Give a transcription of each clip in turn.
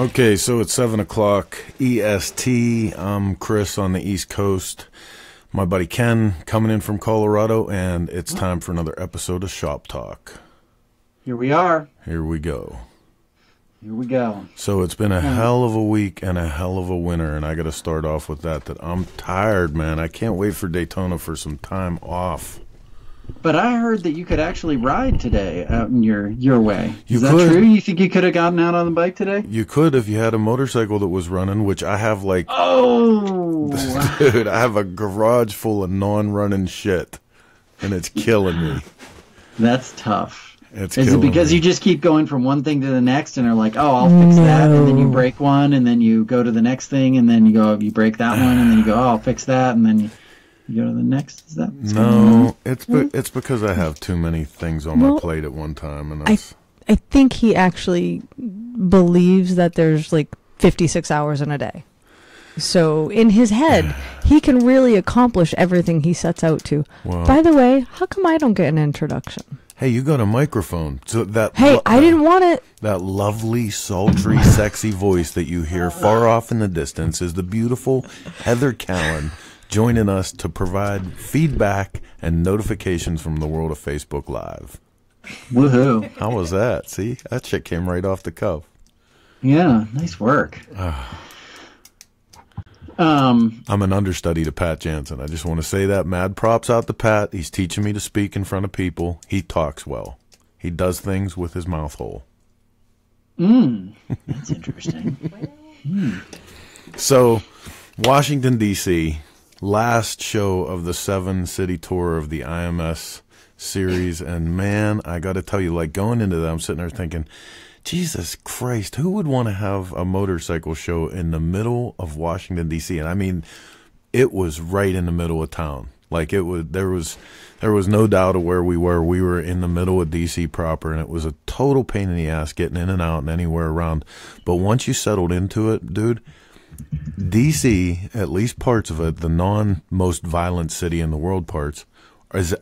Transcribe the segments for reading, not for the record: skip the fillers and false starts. Okay, so it's 7 o'clock EST. I'm Chris on the East Coast. My buddy Ken coming in from Colorado, and it's time for another episode of Shop Talk. Here we are. Here we go. Here we go. So it's been a hell of a week and a hell of a winter, and I got to start off with that I'm tired, man. I can't wait for Daytona for some time off. But I heard that you could actually ride today out in your way. Is that true? You think you could have gotten out on the bike today? You could if you had a motorcycle that was running, which I have like... Oh! Dude, I have a garage full of non-running shit, and it's killing me. That's tough. Is it because you just keep going from one thing to the next and are like, oh, I'll fix that, and then you break one, and then you go to the next thing, and then you go, you break that one, and then you go, oh, I'll fix that, and then you go to the next? Is that what's going on? It's because I have too many things on my plate at one time. And I think he actually believes that there's like 56 hours in a day. So in his head, he can really accomplish everything he sets out to. Well, by the way, how come I don't get an introduction? Hey, you got a microphone. So that I didn't want it. That lovely, sultry, sexy voice that you hear far off in the distance is the beautiful Heather Callan joining us to provide feedback and notifications from the world of Facebook Live. Woohoo! How was that? See, that shit came right off the cuff. Yeah, nice work. I'm an understudy to Pat Jansen. I just want to say that. Mad props out to Pat. He's teaching me to speak in front of people. He talks well. He does things with his mouth hole. That's interesting. So, Washington, D.C., last show of the 7-city tour of the IMS series. And, man, I got to tell you, like, going into that, I'm sitting there thinking, Jesus Christ, who would want to have a motorcycle show in the middle of Washington, D.C.? And I mean, it was right in the middle of town. Like, it was, there was no doubt of where we were. We were in the middle of D.C. proper, and it was a total pain in the ass getting in and out and anywhere around. But once you settled into it, dude, D.C., at least parts of it, the non-most violent city in the world parts, is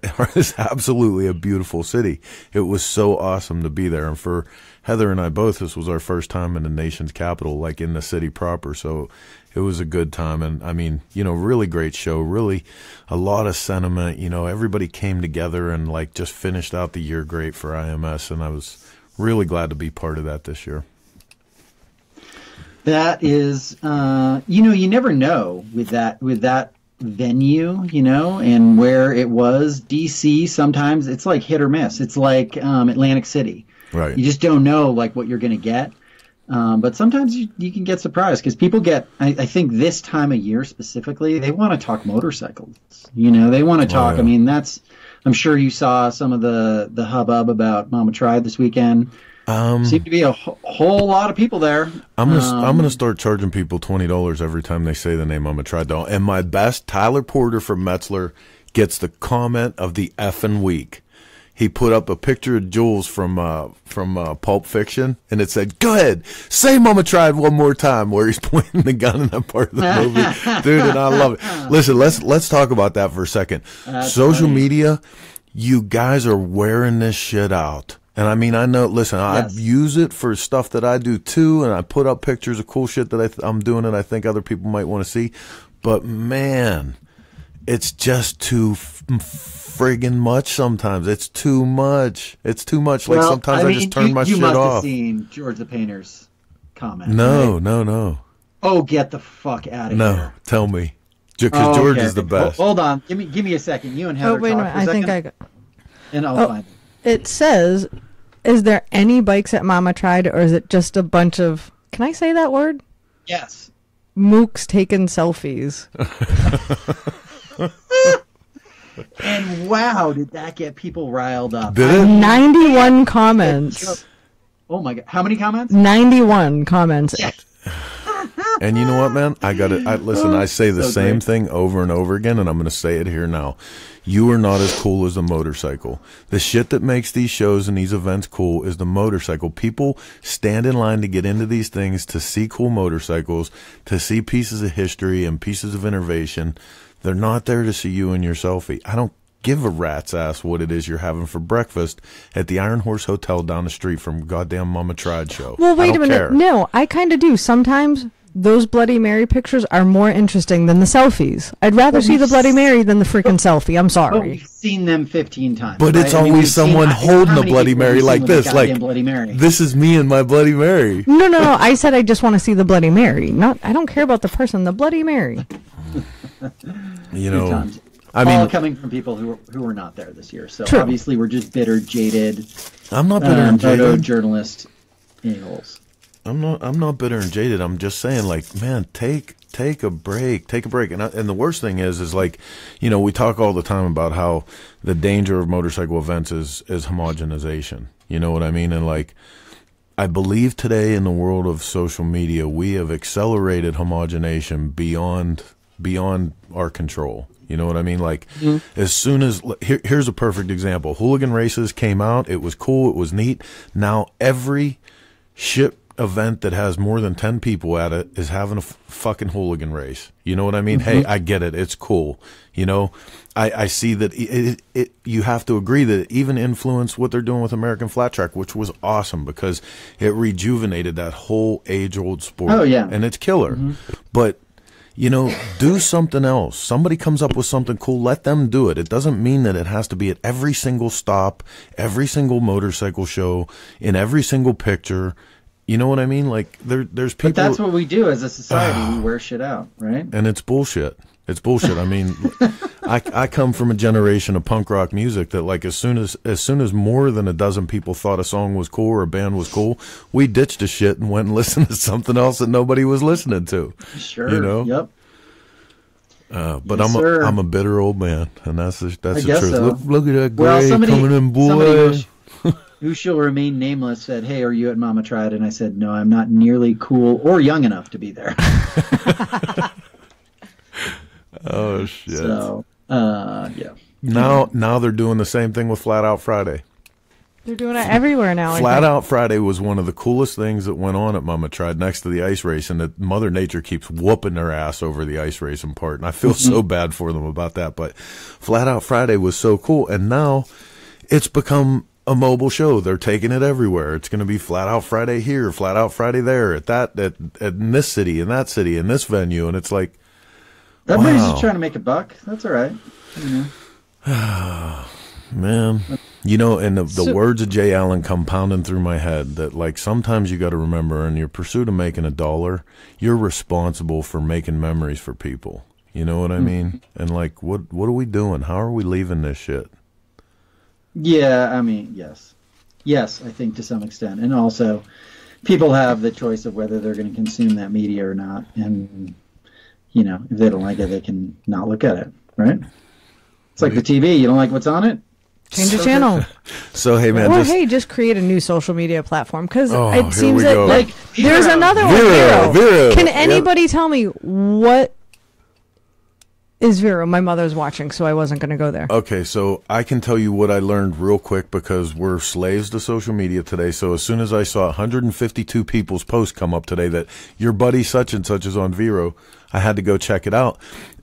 absolutely a beautiful city. It was so awesome to be there. And for Heather and I both, this was our first time in the nation's capital, like in the city proper. So it was a good time. And I mean, you know, really great show, really a lot of sentiment. You know, everybody came together and like just finished out the year great for IMS. And I was really glad to be part of that this year. That is, you know, you never know with that venue, you know, and where it was. DC, sometimes it's like hit or miss. It's like Atlantic City, right? You just don't know like what you're going to get, but sometimes you can get surprised because people get, I think this time of year specifically, they want to talk motorcycles, you know, they want to talk. Oh, yeah. I mean, that's, I'm sure you saw some of the hubbub about Mama Tried this weekend. Seemed to be a whole lot of people there. I'm gonna start charging people $20 every time they say the name Mama Tried. And my best, Tyler Porter from Metzler, gets the comment of the effing week. He put up a picture of Jules from Pulp Fiction, and it said, "Go ahead, say Mama Tried one more time," where he's pointing the gun in that part of the movie, dude. And I love it. Listen, let's talk about that for a second. Social media, you guys are wearing this shit out. And I mean, I know, listen, yes. I use it for stuff that I do too. And I put up pictures of cool shit that I'm doing and I think other people might want to see. But man, it's just too friggin' much sometimes. It's too much. It's too much. Well, like sometimes I mean, just turn my shit off. You must have seen George the Painter's comment. No, right? No. Oh, get the fuck out of here. No, tell me. Because George is the best. Hold on. Give me a second. You and Heather talk for a second. I think I got... And I'll find it. It says... Is there any bikes at Mama Tried, or is it just a bunch of, can I say that word? Yes. Mooks taking selfies. And wow, did that get people riled up. Did it? 91 comments. Oh my God. How many comments? 91 comments. Yes. And you know what, man? I got it. Listen, I say the same thing over and over again, and I'm going to say it here now. You are not as cool as a motorcycle. The shit that makes these shows and these events cool is the motorcycle. People stand in line to get into these things, to see cool motorcycles, to see pieces of history and pieces of innovation. They're not there to see you and your selfie. I don't give a rat's ass what it is you're having for breakfast at the Iron Horse Hotel down the street from goddamn Mama Tried show. Well, wait a minute. Care. No, I kind of do. Sometimes those Bloody Mary pictures are more interesting than the selfies. I'd rather see the Bloody Mary than the freaking selfie. I'm sorry. But we've seen them 15 times. But it's always someone holding a Bloody Mary like this. Like, this is me and my Bloody Mary. No, no, no. I said I just want to see the Bloody Mary. Not. I don't care about the person. The Bloody Mary. You know. I mean, all coming from people who were not there this year. So true. Obviously we're just bitter, jaded. I'm not bitter and jaded. Photojournalist angles. I'm not bitter and jaded. I'm just saying, like, man, take a break. Take a break. And the worst thing is like, you know, we talk all the time about how the danger of motorcycle events is homogenization. You know what I mean? And like, I believe today in the world of social media, we have accelerated homogenization beyond our control. You know what I mean? Like, as soon as here's a perfect example. Hooligan races came out. It was cool. It was neat. Now every ship event that has more than 10 people at it is having a fucking hooligan race. You know what I mean? Hey, I get it. It's cool. You know, I see that you have to agree that it even influenced what they're doing with American Flat Track, which was awesome because it rejuvenated that whole age-old sport. Oh, yeah. And it's killer. But you know, do something else. Somebody comes up with something cool. Let them do it. It doesn't mean that it has to be at every single stop, every single motorcycle show, in every single picture. You know what I mean? Like, there's people. But that's what we do as a society. We wear shit out, right? And it's bullshit. It's bullshit. I mean, I come from a generation of punk rock music that, like, as soon as more than a dozen people thought a song was cool or a band was cool, we ditched the shit and went and listened to something else that nobody was listening to. Sure. You know. Yep. But yes, I'm a bitter old man, and that's the truth. So. Look at that gray coming in, boy. Who shall remain nameless said, "Hey, are you at Mama Tried?" And I said, "No, I'm not nearly cool or young enough to be there." Oh shit! So yeah. Now they're doing the same thing with Flat Out Friday. They're doing it everywhere now. Flat Out Friday was one of the coolest things that went on at Mama Tried next to the ice race, and that Mother Nature keeps whooping their ass over the ice racing part, and I feel so bad for them about that. But Flat Out Friday was so cool, and now it's become a mobile show. They're taking it everywhere. It's going to be Flat Out Friday here, Flat Out Friday there, in this city, in that city, in this venue, and it's like, that man's just trying to make a buck. That's all right. You know. Man. You know, and the words of Jay Allen come pounding through my head that, like, sometimes you got to remember in your pursuit of making a dollar, you're responsible for making memories for people. You know what I mean? And, like, what are we doing? How are we leaving this shit? Yeah, I mean, yes. Yes, I think to some extent. And also, people have the choice of whether they're going to consume that media or not. And, you know, if they don't like it, they can not look at it, right? It's like the TV. You don't like what's on it? Change the channel. So, hey, man. Or, hey, just create a new social media platform. Because it seems that, like, there's another one. Vero. Can anybody tell me what is Vero? My mother's watching, so I wasn't going to go there. Okay, so I can tell you what I learned real quick because we're slaves to social media today. So as soon as I saw 152 people's posts come up today that your buddy such and such is on Vero, I had to go check it out.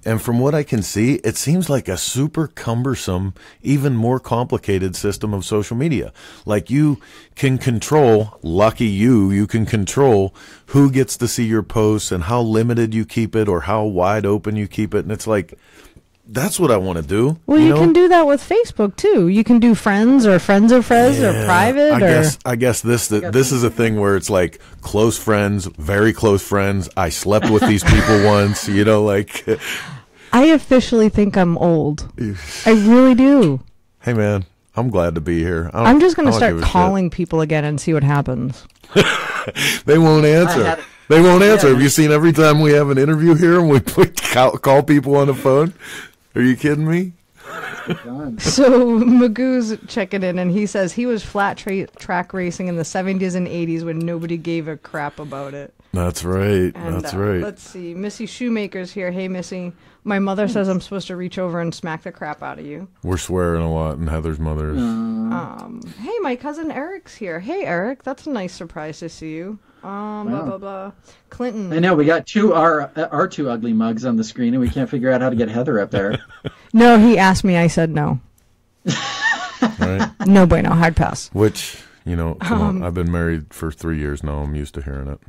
And from what I can see, it seems like a super cumbersome, even more complicated system of social media. Like, you can control, lucky you, you can control who gets to see your posts and how limited you keep it or how wide open you keep it. And it's like, that's what I want to do. Well, you know? Can do that with Facebook too. You can do friends or friends of friends or private. I guess this is a thing where it's like close friends, very close friends. I slept with these people once. You know, like, I officially think I'm old. I really do. Hey, man, I'm glad to be here. I'm just going to start calling people again and see what happens. They won't answer. They won't answer. Have you seen every time we have an interview here and we call people on the phone? Are you kidding me? So Magoo's checking in, and he says he was flat track racing in the 70s and 80s when nobody gave a crap about it. That's right. And, that's right. Let's see. Missy Shoemaker's here. Hey, Missy. My mother says I'm supposed to reach over and smack the crap out of you. We're swearing a lot, and Heather's mother is. Hey, my cousin Eric's here. Hey, Eric. That's a nice surprise to see you. Blah, blah, blah. Clinton. I know. We got our two ugly mugs on the screen, and we can't figure out how to get Heather up there. No, he asked me. I said no. Right? No bueno, hard pass. Which, you know, come on, I've been married for 3 years now. I'm used to hearing it.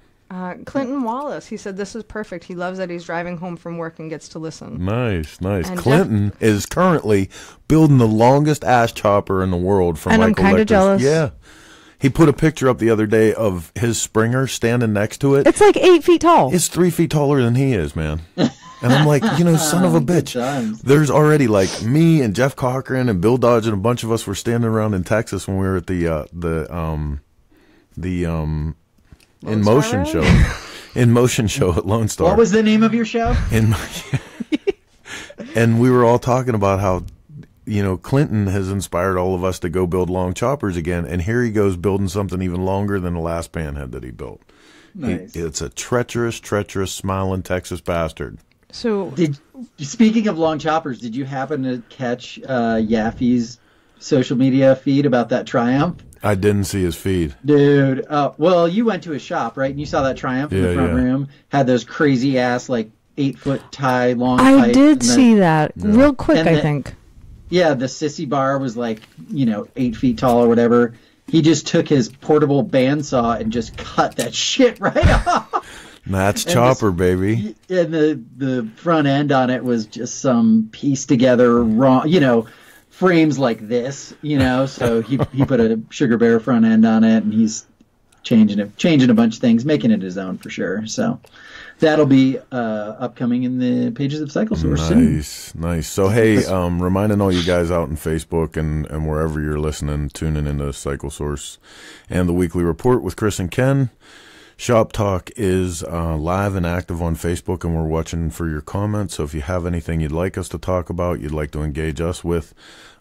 Clinton Wallace, he said this is perfect. He loves that he's driving home from work and gets to listen. Nice, nice. And Clinton is currently building the longest ass chopper in the world from Michael Lecter's. And I'm kind of jealous. Yeah. He put a picture up the other day of his Springer standing next to it. It's like 8 feet tall. It's 3 feet taller than he is, man. And I'm like, you know, son of a bitch. There's already like me and Jeff Cochran and Bill Dodge and a bunch of us were standing around in Texas when we were at the In Motion show. In Motion show at Lone Star. What was the name of your show? And we were all talking about how, you know, Clinton has inspired all of us to go build long choppers again, and here he goes building something even longer than the last panhead that he built. Nice. It's a treacherous, treacherous, smiling Texas bastard. So, speaking of long choppers, did you happen to catch Yaffe's social media feed about that Triumph? I didn't see his feed. Dude, well, you went to his shop, right? And you saw that Triumph in the front room. Had those crazy-ass, like, 8-foot tie, long pipe. I did see that. Real quick, I think. Yeah, the sissy bar was like, you know, 8 feet tall or whatever. He just took his portable bandsaw and just cut that shit right off. That's chopper, baby. And the front end on it was just some pieced together, wrong, you know, frames like this, you know. So he put a Sugar Bear front end on it, and he's changing a bunch of things, making it his own for sure. So that'll be upcoming in the pages of Cycle Source soon. Nice, nice. So, hey, reminding all you guys out in Facebook and wherever you're listening, tuning into Cycle Source and the Weekly Report with Chris and Ken. Shop Talk is live and active on Facebook, and we're watching for your comments. So if you have anything you'd like us to talk about, you'd like to engage us with,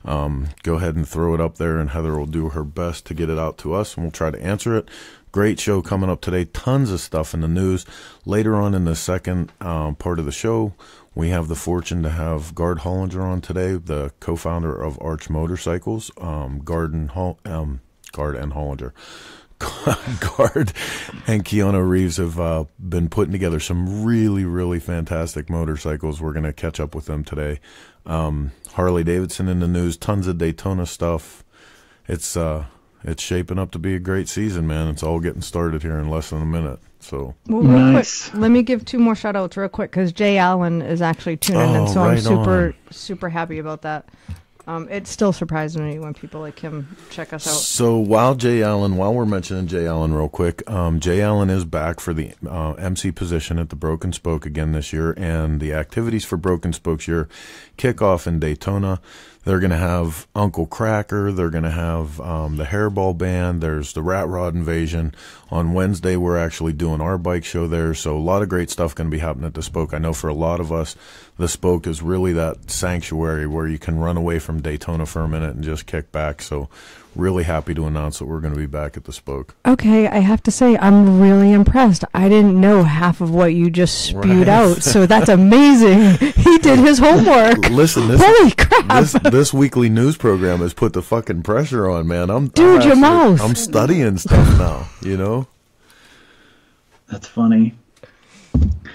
go ahead and throw it up there, and Heather will do her best to get it out to us, and we'll try to answer it. Great show coming up today. Tons of stuff in the news. Later on in the second part of the show, we have the fortune to have Gard Hollinger on today, the co-founder of Arch Motorcycles, Gard and Hollinger. Gard and Keanu Reeves have been putting together some really, really fantastic motorcycles. We're going to catch up with them today. Harley-Davidson in the news. Tons of Daytona stuff. It's shaping up to be a great season, man. It's all getting started here in less than a minute. So, well, nice. Quick, let me give two more shout-outs real quick because Jay Allen is actually tuning in, so I'm super happy about that. It still surprises me when people like him check us out. So while we're mentioning Jay Allen real quick, Jay Allen is back for the MC position at the Broken Spoke again this year, and the activities for Broken Spoke's year kick off in Daytona. They're going to have Uncle Cracker. They're going to have the Hairball Band. There's the Rat Rod Invasion. On Wednesday, we're actually doing our bike show there. So a lot of great stuff going to be happening at the Spoke. I know for a lot of us, the Spoke is really that sanctuary where you can run away from Daytona for a minute and just kick back. So really happy to announce that we're going to be back at the Spoke. Okay, I have to say I'm really impressed. I didn't know half of what you just spewed out, so that's amazing. He did his homework. Listen, holy crap. This weekly news program has put the fucking pressure on, man. Dude, your mouth. I'm studying stuff now, you know? That's funny.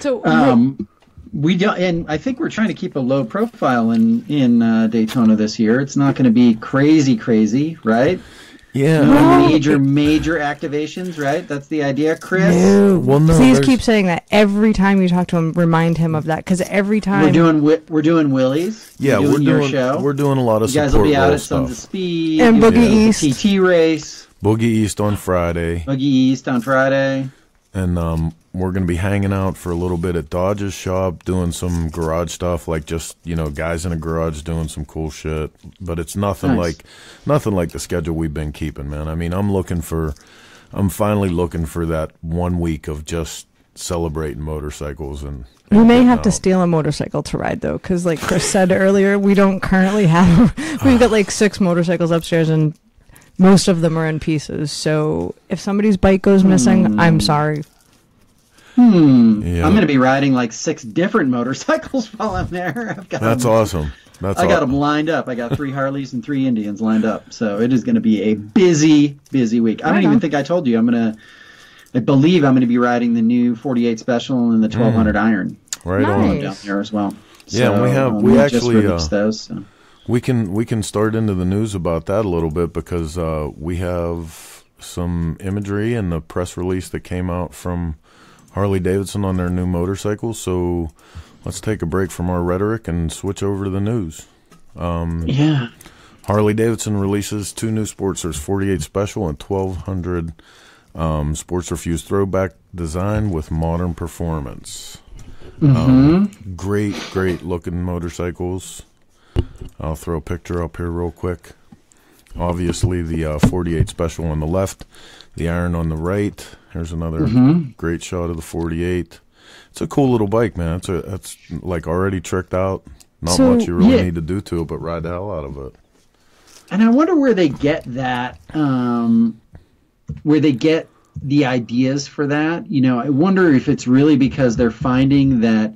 So we don't, and I think we're trying to keep a low profile in Daytona this year. It's not going to be crazy, right? Yeah, no major activations, right? That's the idea, Chris. No. Well, no, please keep saying that every time you talk to him. Remind him of that, because every time we're doing Willy's. Yeah, we're doing a lot of. You guys will be out at Sons of Speed and Boogie East TT race. Boogie East on Friday. And we're going to be hanging out for a little bit at Dodge's shop, doing some garage stuff, like just, you know, guys in a garage doing some cool shit. But it's nothing like the schedule we've been keeping, man. I mean, I'm finally looking for that 1 week of just celebrating motorcycles. And we may have to steal a motorcycle to ride, though, because like Chris said earlier, we don't currently have – we've got like 6 motorcycles upstairs and – most of them are in pieces, so if somebody's bike goes missing, I'm sorry. Yeah. I'm going to be riding like 6 different motorcycles while I'm there. I got them lined up. I got 3 Harleys and 3 Indians lined up, so it is going to be a busy, busy week. I don't even think I told you. I believe I'm going to be riding the new 48 Special and the 1200 Iron. Right on down there as well. Yeah, so, we actually just released those. So. We can start into the news about that a little bit, because we have some imagery in the press release that came out from Harley-Davidson on their new motorcycle. So let's take a break from our rhetoric and switch over to the news. Yeah. Harley-Davidson releases 2 new Sportsters, 48 Special and 1200 Sportster Fused Throwback design with modern performance. Mm-hmm. Great looking motorcycles. I'll throw a picture up here real quick. Obviously, the 48 Special on the left, the Iron on the right. Here's another great shot of the 48. It's a cool little bike, man. It's like already tricked out. Not much you really need to do to it, but ride the hell out of it. And I wonder where they get that, where they get the ideas for that. You know, I wonder if it's really because they're finding that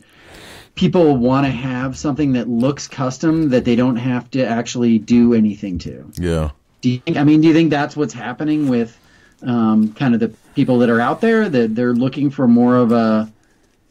people want to have something that looks custom that they don't have to actually do anything to. Yeah. Do you think that's what's happening with kind of the people that are out there, that they're looking for more of a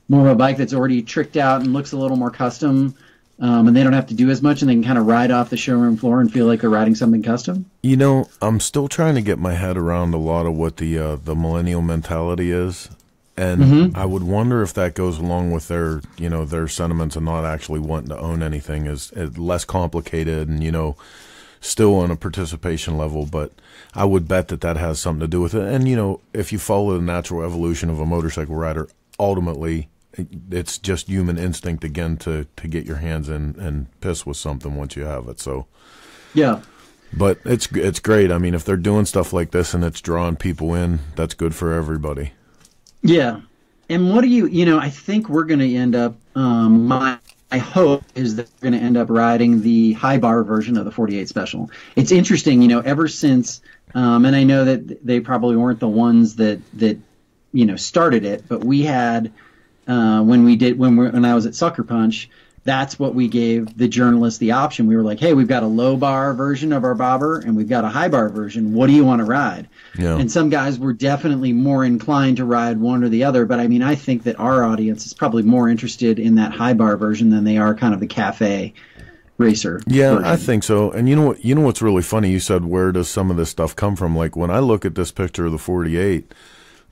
bike that's already tricked out and looks a little more custom, and they don't have to do as much, and they can kind of ride off the showroom floor and feel like they're riding something custom? You know, I'm still trying to get my head around a lot of what the millennial mentality is. And I would wonder if that goes along with their, you know, their sentiments of not actually wanting to own anything, is less complicated and, you know, still on a participation level. But I would bet that has something to do with it. And, you know, if you follow the natural evolution of a motorcycle rider, ultimately it's just human instinct again to get your hands in and piss with something once you have it. So, yeah. But it's great. I mean, if they're doing stuff like this and it's drawing people in, that's good for everybody. Yeah. And what do you know, I think we're going to end up, my hope is that we're going to end up riding the high bar version of the 48 Special. It's interesting, you know, ever since, and I know that they probably weren't the ones that, you know, started it, but we had, when I was at Sucker Punch, that's what we gave the journalists the option. We were like, hey, we've got a low bar version of our bobber and we've got a high bar version. What do you want to ride? Yeah. And some guys were definitely more inclined to ride one or the other. But, I mean, I think that our audience is probably more interested in that high bar version than they are kind of the cafe racer. Yeah, version. I think so. And you know what's really funny? You said, where does some of this stuff come from? Like, when I look at this picture of the 48,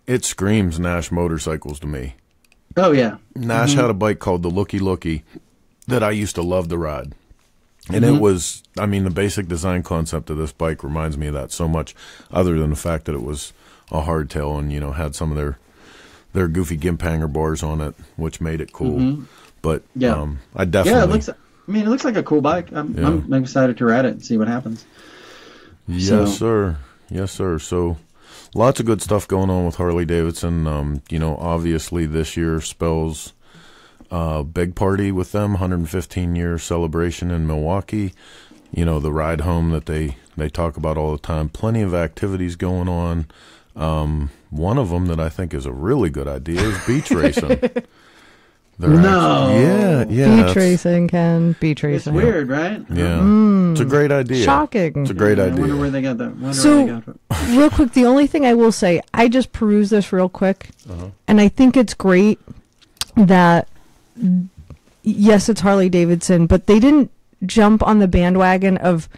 it screams Nash motorcycles to me. Oh, yeah. Nash had a bike called the Looky Looky that I used to love to ride. And it was, I mean, the basic design concept of this bike reminds me of that so much, other than the fact that it was a hardtail and, you know, had some of their goofy gimp hanger bars on it, which made it cool. But yeah, I definitely... Yeah, it looks like a cool bike. I'm excited to ride it and see what happens. Yes, sir. Yes, sir. So lots of good stuff going on with Harley-Davidson. You know, obviously this year spells... big party with them, 115-year celebration in Milwaukee. You know, the ride home that they talk about all the time. Plenty of activities going on. One of them that I think is a really good idea is beach racing. Yeah. Beach racing. It's weird, right? Yeah. It's a great idea. Shocking. It's a great idea. I wonder where they got that. Real quick, the only thing I will say, I just perused this real quick, and I think it's great that... Yes, it's Harley-Davidson, but they didn't jump on the bandwagon of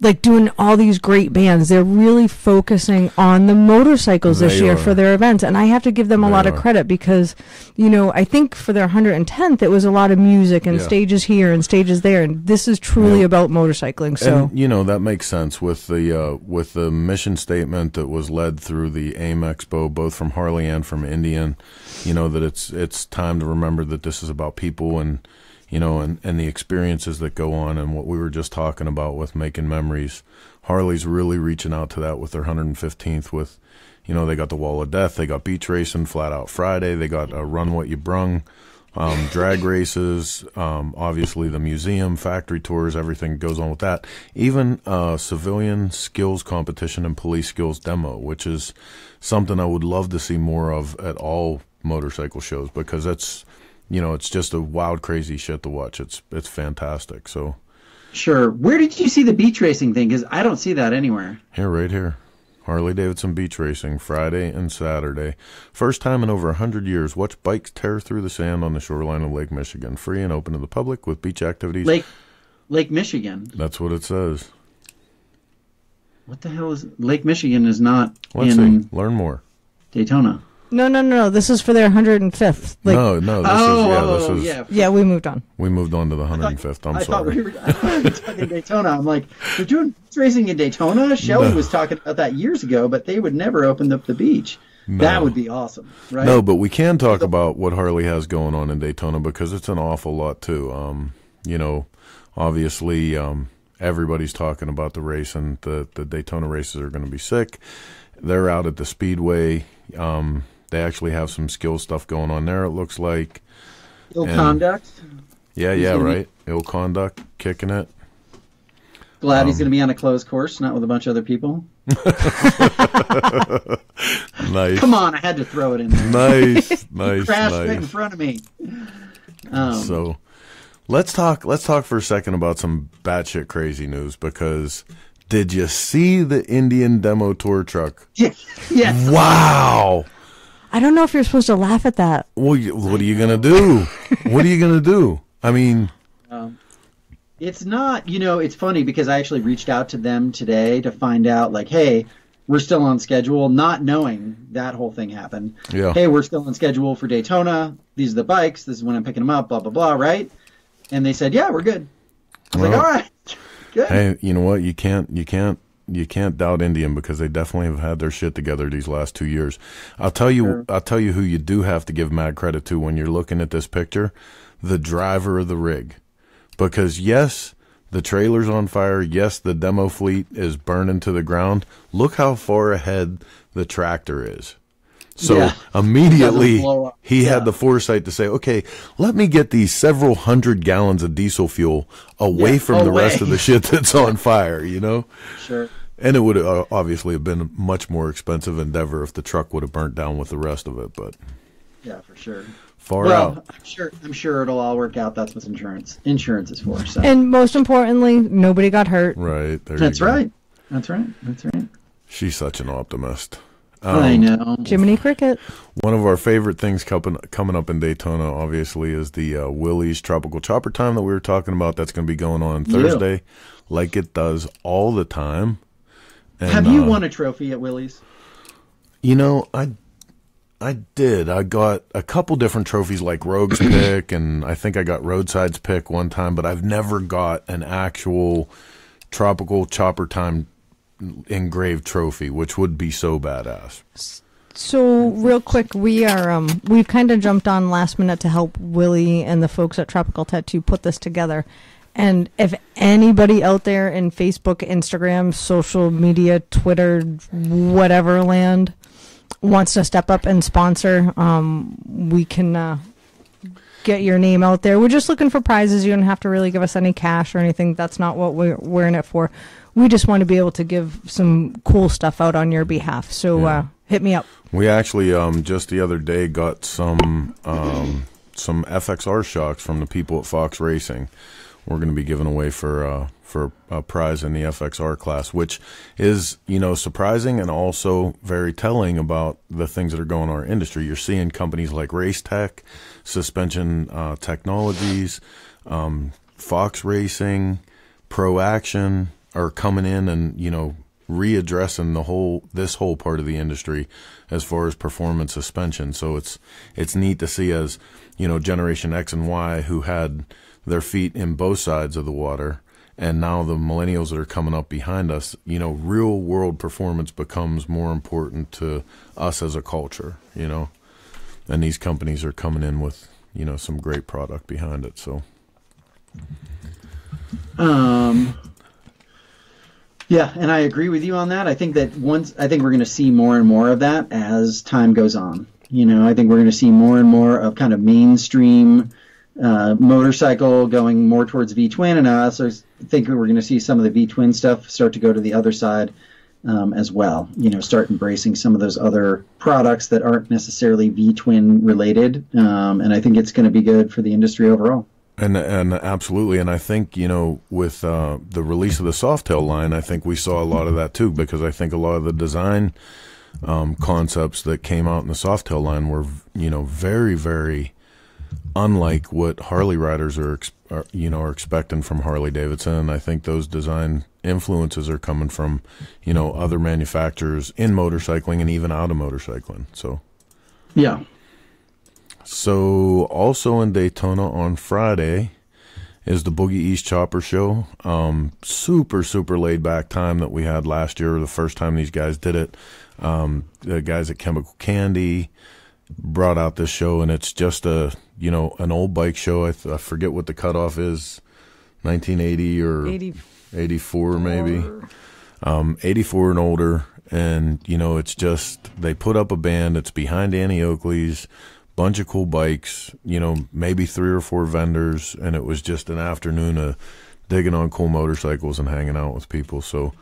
like doing all these great bands. They're really focusing on the motorcycles this year for their events, and I have to give them a lot of credit, because, you know, I think for their 110th it was a lot of music and stages here and stages there, and this is truly about motorcycling. So, and, you know, that makes sense with the mission statement that was led through the AIM Expo, both from Harley and from Indian. You know, that it's time to remember that this is about people, and you know, and the experiences that go on, and what we were just talking about with making memories. Harley's really reaching out to that with their 115th with, you know, they got the Wall of Death, they got beach racing, Flat Out Friday, they got Run What You Brung, drag races, obviously the museum, factory tours, everything goes on with that. Even civilian skills competition and police skills demo, which is something I would love to see more of at all motorcycle shows, because that's... You know, it's just a wild, crazy shit to watch. It's fantastic. So, sure. Where did you see the beach racing thing? Because I don't see that anywhere. Here, right here. Harley-Davidson beach racing, Friday and Saturday. First time in over 100 years. Watch bikes tear through the sand on the shoreline of Lake Michigan. Free and open to the public with beach activities. Lake Lake Michigan. That's what it says. What the hell is Lake Michigan? Is not. Let's see. Learn more. Daytona. No, no, no, no. This is for their 105th. Like, no, no. This is, yeah, this is, yeah. We moved on. We moved on to the 105th. I'm sorry. I thought we were talking Daytona. I'm like, they're doing racing in Daytona. Shelley was talking about that years ago, but they would never open up the beach. No. That would be awesome, right? No, but we can talk about what Harley has going on in Daytona because it's an awful lot too. You know, obviously, everybody's talking about the race, and the Daytona races are going to be sick. They're out at the Speedway. They actually have some skill stuff going on there, it looks like. Ill Conduct. Yeah, yeah, right. Ill Conduct, kicking it. Glad he's going to be on a closed course, not with a bunch of other people. Nice. Come on, I had to throw it in there. Nice, nice. He crashed right in front of me. So let's talk for a second about some batshit crazy news, because did you see the Indian demo tour truck? Yes. Wow. I don't know if you're supposed to laugh at that. Well, what are you going to do? What are you going to do? I mean, it's not, you know, it's funny because I actually reached out to them today to find out, like, hey, we're still on schedule, not knowing that whole thing happened. Yeah. Hey, we're still on schedule for Daytona. These are the bikes. This is when I'm picking them up, blah, blah, blah, right? And they said, yeah, we're good. I was like, all right, good. Hey, you know what? You can't doubt Indian, because they definitely have had their shit together these last 2 years. I'll tell you, sure. I'll tell you who you do have to give mad credit to when you're looking at this picture, the driver of the rig. Because, yes, the trailer's on fire. Yes, the demo fleet is burning to the ground. Look how far ahead the tractor is. So immediately he had the foresight to say, okay, let me get these several hundred gallons of diesel fuel away from the rest of the shit that's on fire, you know? Sure. And it would obviously have been a much more expensive endeavor if the truck would have burnt down with the rest of it. But yeah, for sure. Far out. I'm sure it'll all work out. That's what insurance is for. So. And most importantly, nobody got hurt. Right. There you go. Right. That's right. That's right. She's such an optimist. I know. Jiminy Cricket. One of our favorite things coming up in Daytona, obviously, is the Willy's Tropical Chopper Time that we were talking about. That's going to be going on Thursday, like it does all the time. And, have you won a trophy at Willy's? You know, I did. I got a couple different trophies, like Rogue's Pick, and I think I got Roadside's Pick one time, but I've never got an actual Tropical Chopper Time engraved trophy, which would be so badass. So real quick, we are we've kind of jumped on last minute to help Willie and the folks at Tropical Tattoo put this together. And if anybody out there in Facebook, Instagram, social media, Twitter, whatever land wants to step up and sponsor, we can get your name out there. We're just looking for prizes. You don't have to really give us any cash or anything. That's not what we're in it for. We just want to be able to give some cool stuff out on your behalf. So hit me up. We actually just the other day got some FXR shocks from the people at Fox Racing. We're going to be giving away for a prize in the FXR class, which is, you know, surprising and also very telling about the things that are going on in our industry. You're seeing companies like Race Tech, Suspension Technologies, Fox Racing, Pro Action are coming in and, you know, readdressing the whole part of the industry as far as performance suspension. So it's neat to see, as you know, Generation X and Y, who had their feet in both sides of the water, and now the millennials that are coming up behind us, you know, real world performance becomes more important to us as a culture, you know, and these companies are coming in with, you know, some great product behind it. So yeah, and I agree with you on that. I think that I think we're going to see more and more of that as time goes on. You know, I think we're going to see more and more of kind of mainstream motorcycle going more towards V-twin, and I also think we're going to see some of the V-twin stuff start to go to the other side as well. You know, start embracing some of those other products that aren't necessarily V-twin related, and I think it's going to be good for the industry overall. And absolutely, and I think, you know, with the release of the Softail line, I think we saw a lot of that too, because I think a lot of the design concepts that came out in the Softail line were, you know, very, very unlike what Harley riders are are expecting from Harley-Davidson. I think those design influences are coming from, other manufacturers in motorcycling and even out of motorcycling. So, yeah. So also in Daytona on Friday is the Boogie East Chopper Show. Super laid back time that we had last year, the first time these guys did it. The guys at Chemical Candy brought out this show, and it's just an old bike show. I forget what the cutoff is, 1980 or 84 maybe, 84 and older. And it's just, they put up a band. It's behind Annie Oakley's, bunch of cool bikes, maybe 3 or 4 vendors, and it was just an afternoon of digging on cool motorcycles and hanging out with people. So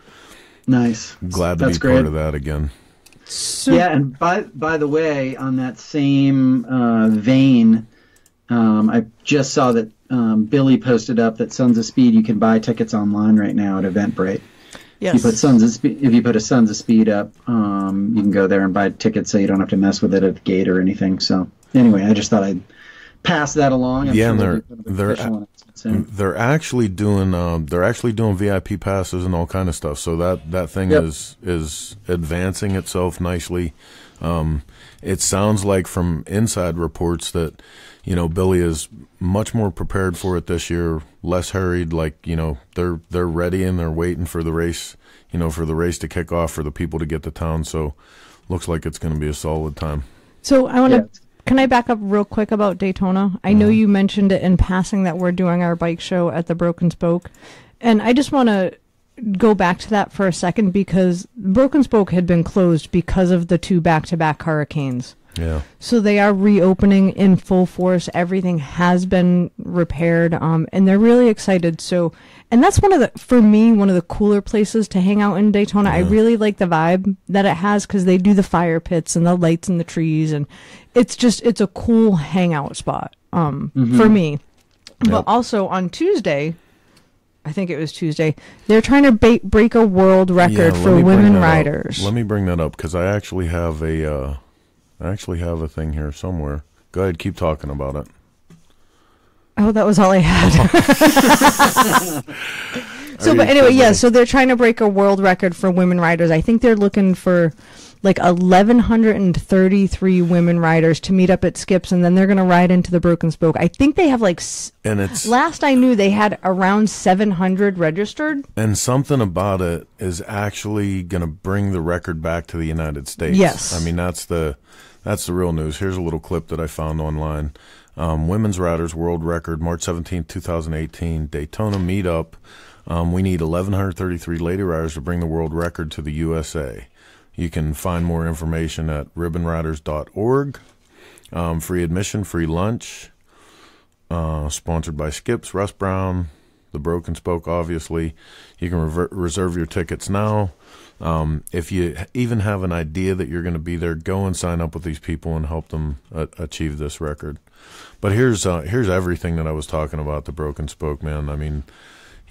nice. Glad to be part of that again. So, yeah, and by the way, on that same vein, I just saw that Billy posted up that Sons of Speed, you can buy tickets online right now at Eventbrite. Yes. If you put a Sons of Speed up, you can go there and buy tickets, so you don't have to mess with it at the gate or anything. So anyway, I just thought I'd pass that along. I'm sure they're actually doing VIP passes and all kind of stuff. So that thing is advancing itself nicely. It sounds like from inside reports that Billy is much more prepared for it this year, less hurried. Like they're ready and they're waiting for the race. For the race to kick off, for the people to get to town. So looks like it's going to be a solid time. So I want to. Yeah. Can I back up real quick about Daytona? I know you mentioned it in passing that we're doing our bike show at the Broken Spoke. And I just want to go back to that for a second, because Broken Spoke had been closed because of the 2 back-to-back hurricanes. Yeah. So they are reopening in full force. Everything has been repaired, and they're really excited. So, and that's for me one of the cooler places to hang out in Daytona. Yeah. I really like the vibe that it has, because they do the fire pits and the lights and the trees, and it's a cool hangout spot for me. Yep. But also on Tuesday, I think it was Tuesday, they're trying to break a world record for women riders. Let me bring that up, because I actually have a. I actually have a thing here somewhere. Go ahead, keep talking about it. Oh, that was all I had. So, but anyway, yeah, so they're trying to break a world record for women riders. I think they're looking for like 1,133 women riders to meet up at Skip's, and then they're going to ride into the Broken Spoke. I think they have last I knew, they had around 700 registered. And something about it is actually going to bring the record back to the United States. Yes. I mean, that's the real news. Here's a little clip that I found online. Women's Riders World Record, March 17, 2018, Daytona Meetup. We need 1,133 lady riders to bring the world record to the USA. You can find more information at ribbonriders.org. Free admission, free lunch. Sponsored by Skips, Russ Brown, The Broken Spoke, obviously. You can reserve your tickets now. If you even have an idea that you're going to be there, go and sign up with these people and help them achieve this record. But here's everything that I was talking about, the Broken Spoke, man. I mean,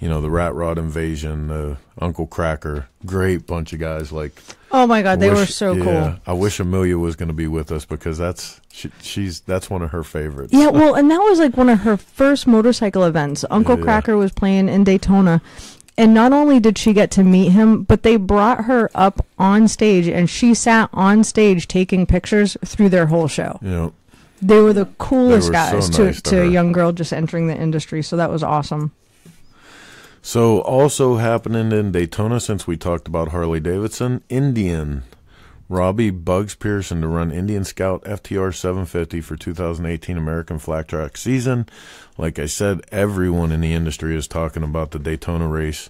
the Rat Rod Invasion, Uncle Cracker, great bunch of guys. Like, oh my God, they were so cool. I wish Amelia was going to be with us, because that's one of her favorites. Yeah, well, and that was like one of her first motorcycle events. Uncle Cracker was playing in Daytona, and not only did she get to meet him, but they brought her up on stage, and she sat on stage taking pictures through their whole show. Yeah. They were the coolest guys, so nice to a young girl just entering the industry, so that was awesome. So also happening in Daytona, since we talked about Harley-Davidson, Indian. Robbie Bugs Pearson to run Indian Scout FTR 750 for 2018 American Flat Track season. Like I said, everyone in the industry is talking about the Daytona race.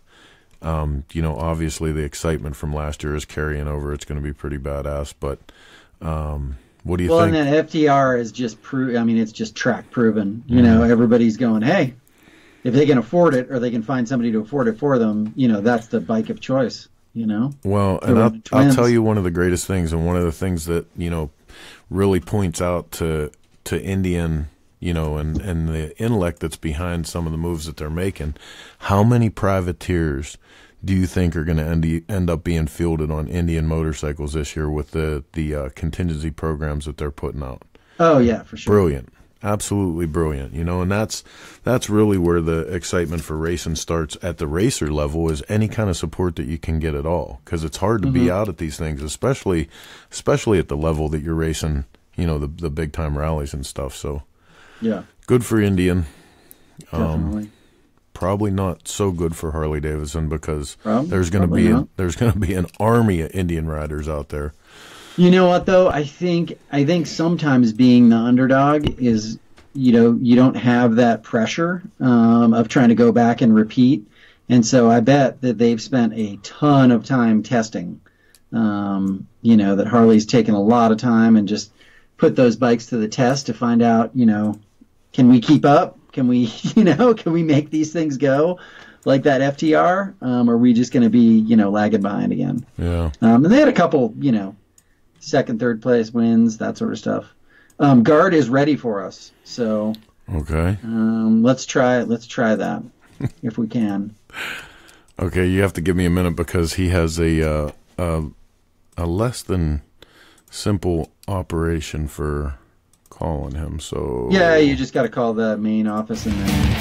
Obviously the excitement from last year is carrying over. It's going to be pretty badass, but what do you think? Well, and that FTR is just it's just track proven. You know, everybody's going, hey, if they can afford it, or they can find somebody to afford it for them, that's the bike of choice, Well, and I'll tell you one of the greatest things, and one of the things that, really points out to Indian, and the intellect that's behind some of the moves that they're making. How many privateers do you think are going to end up being fielded on Indian motorcycles this year with the contingency programs that they're putting out? Oh, yeah, for sure. Brilliant. Absolutely brilliant, you know, and that's really where the excitement for racing starts at the racer level, is any kind of support that you can get at all, because it's hard to be out at these things, especially at the level that you're racing, you know, the big time rallies and stuff. So yeah, good for Indian. Definitely. Probably not so good for Harley-Davidson, because there's going to be an army of Indian riders out there. You know what, though? I think sometimes being the underdog is, you know, you don't have that pressure of trying to go back and repeat. And so I bet that they've spent a ton of time testing, you know, that Harley's taken a lot of time and just put those bikes to the test to find out, you know, can we keep up? Can we, you know, can we make these things go? Like that FTR? Or are we just going to be, you know, lagging behind again? Yeah. And they had a couple, you know, second, third place wins, that sort of stuff. Gard is ready for us, so okay. Let's try that if we can. Okay, you have to give me a minute, because he has a less than simple operation for calling him. So yeah, you just got to call the main office and then.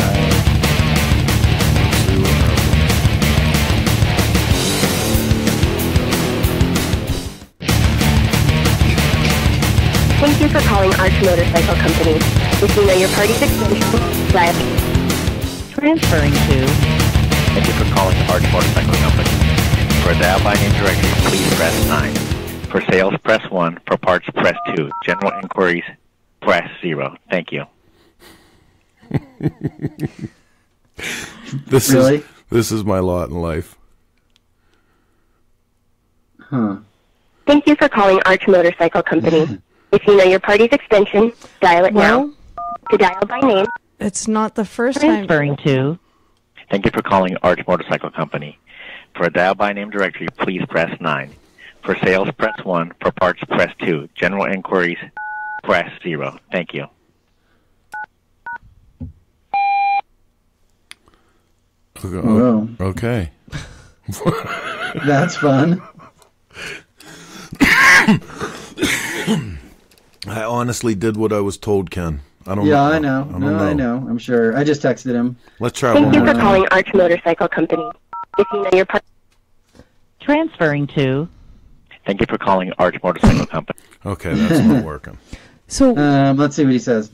Thank you for calling Arch Motorcycle Company. If you know your party's extension, flag. Transferring to. Thank you for calling Arch Motorcycle Company. For the outline and directory, please press 9. For sales, press 1. For parts, press 2. General inquiries, press 0. Thank you. This is my lot in life. Huh. Thank you for calling Arch Motorcycle Company. If you know your party's extension, dial it now. To dial by name. It's not the first time. Transferring to. Thank you for calling Arch Motorcycle Company. For a dial by name directory, please press 9. For sales, press 1. For parts, press 2. General inquiries, press 0. Thank you. Hello. Okay. That's fun. I honestly did what I was told, Ken. I know. I'm sure. I just texted him. Let's try one more. Thank you for calling Arch Motorcycle Company. If you know your part. Transferring to. Thank you for calling Arch Motorcycle Company. Okay, that's not working. So let's see what he says.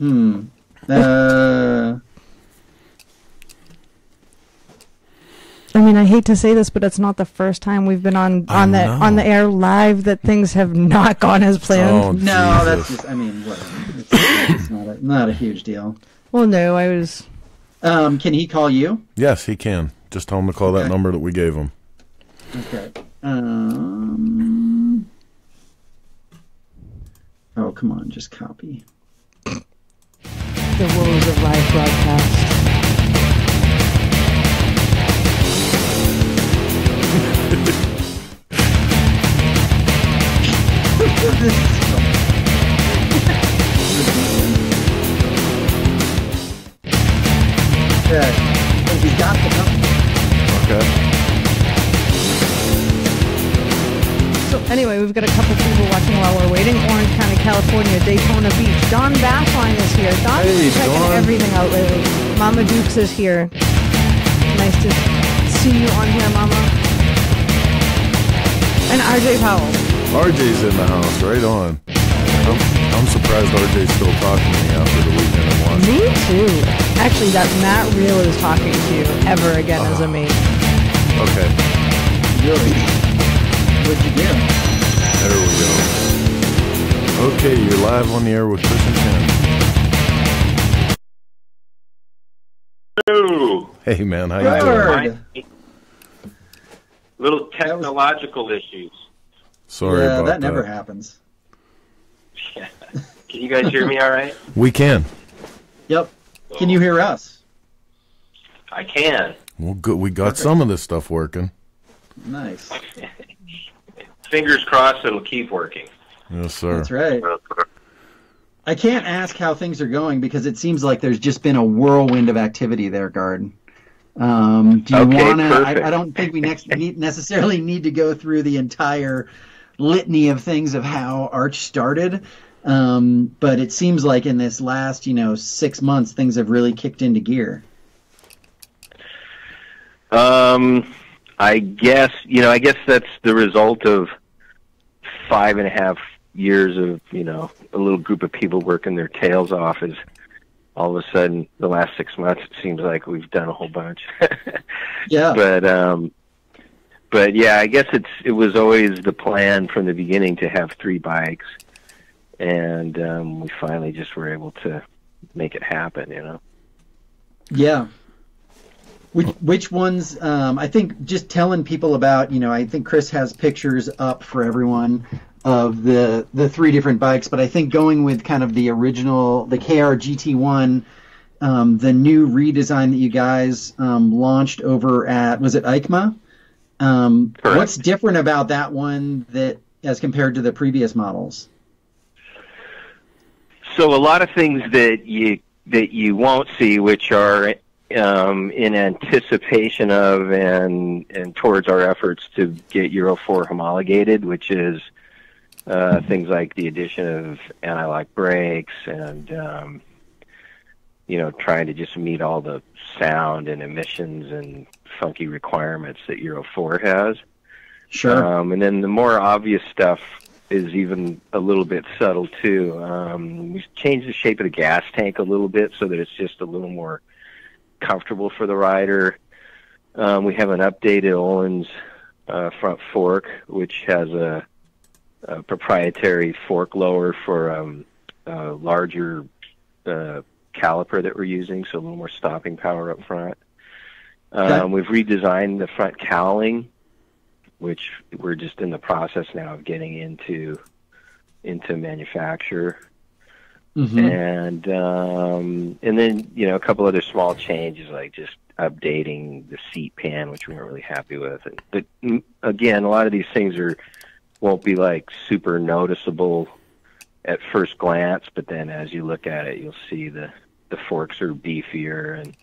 I mean, I hate to say this, but it's not the first time we've been on the air live that things have not gone as planned. Oh, no, that's just, I mean, whatever. It's not a huge deal. Well, no, I was. Can he call you? Yes, he can. Just tell him to call that number that we gave him. Okay. Oh, come on, just copy. The woes of live broadcast. So anyway, we've got a couple people watching while we're waiting. Orange County, California, Daytona Beach. Don Baffline is here. Don is checking everything out lately. Mama Dukes is here. Nice to see you on here, Mama. And RJ Powell. RJ's in the house, right on. I'm surprised RJ's still talking to me after the weekend and watching. Me too. Actually, that Matt Real is talking to you ever again is amazing. Okay. Really? What'd you do? There we go. Okay, you're live on the air with Chris and Ken. Hello. Hey, man. How you doing? Little technological issues. Sorry about that. Never happens. Yeah. Can you guys hear me all right? We can. Yep. So, can you hear us? I can. Well, good. We got some of this stuff working. Nice. Fingers crossed it'll keep working. Yes, sir. That's right. I can't ask how things are going because it seems like there's just been a whirlwind of activity there, Gard. Do you want to... I don't think we necessarily need to go through the entire litany of things of how Arch started, But it seems like in this last, 6 months, things have really kicked into gear. I guess, I guess that's the result of 5.5 years of, a little group of people working their tails off. Is all of a sudden the last 6 months, it seems like we've done a whole bunch. Yeah. But yeah, I guess it was always the plan from the beginning to have 3 bikes. And we finally just were able to make it happen, Yeah. Which ones, I think just telling people about, I think Chris has pictures up for everyone of the 3 different bikes, but I think going with kind of the original, the KR GT1, the new redesign that you guys launched over at, was it EICMA? Correct. What's different about that one that as compared to the previous models? So a lot of things that you won't see, which are in anticipation of and towards our efforts to get Euro 4 homologated, which is things like the addition of anti-lock brakes and trying to just meet all the sound and emissions and funky requirements that Euro 4 has. Sure. And then the more obvious stuff is even a little bit subtle too. We've changed the shape of the gas tank a little bit so that it's just a little more comfortable for the rider. We have an updated Olin's front fork, which has a proprietary fork lower for a larger caliper that we're using, so a little more stopping power up front. We've redesigned the front cowling, which we're just in the process now of getting into manufacture. Mm-hmm. And then, a couple other small changes, like just updating the seat pan, which we weren't really happy with. But again, a lot of these things won't be like super noticeable at first glance, but then as you look at it, you'll see the forks are beefier and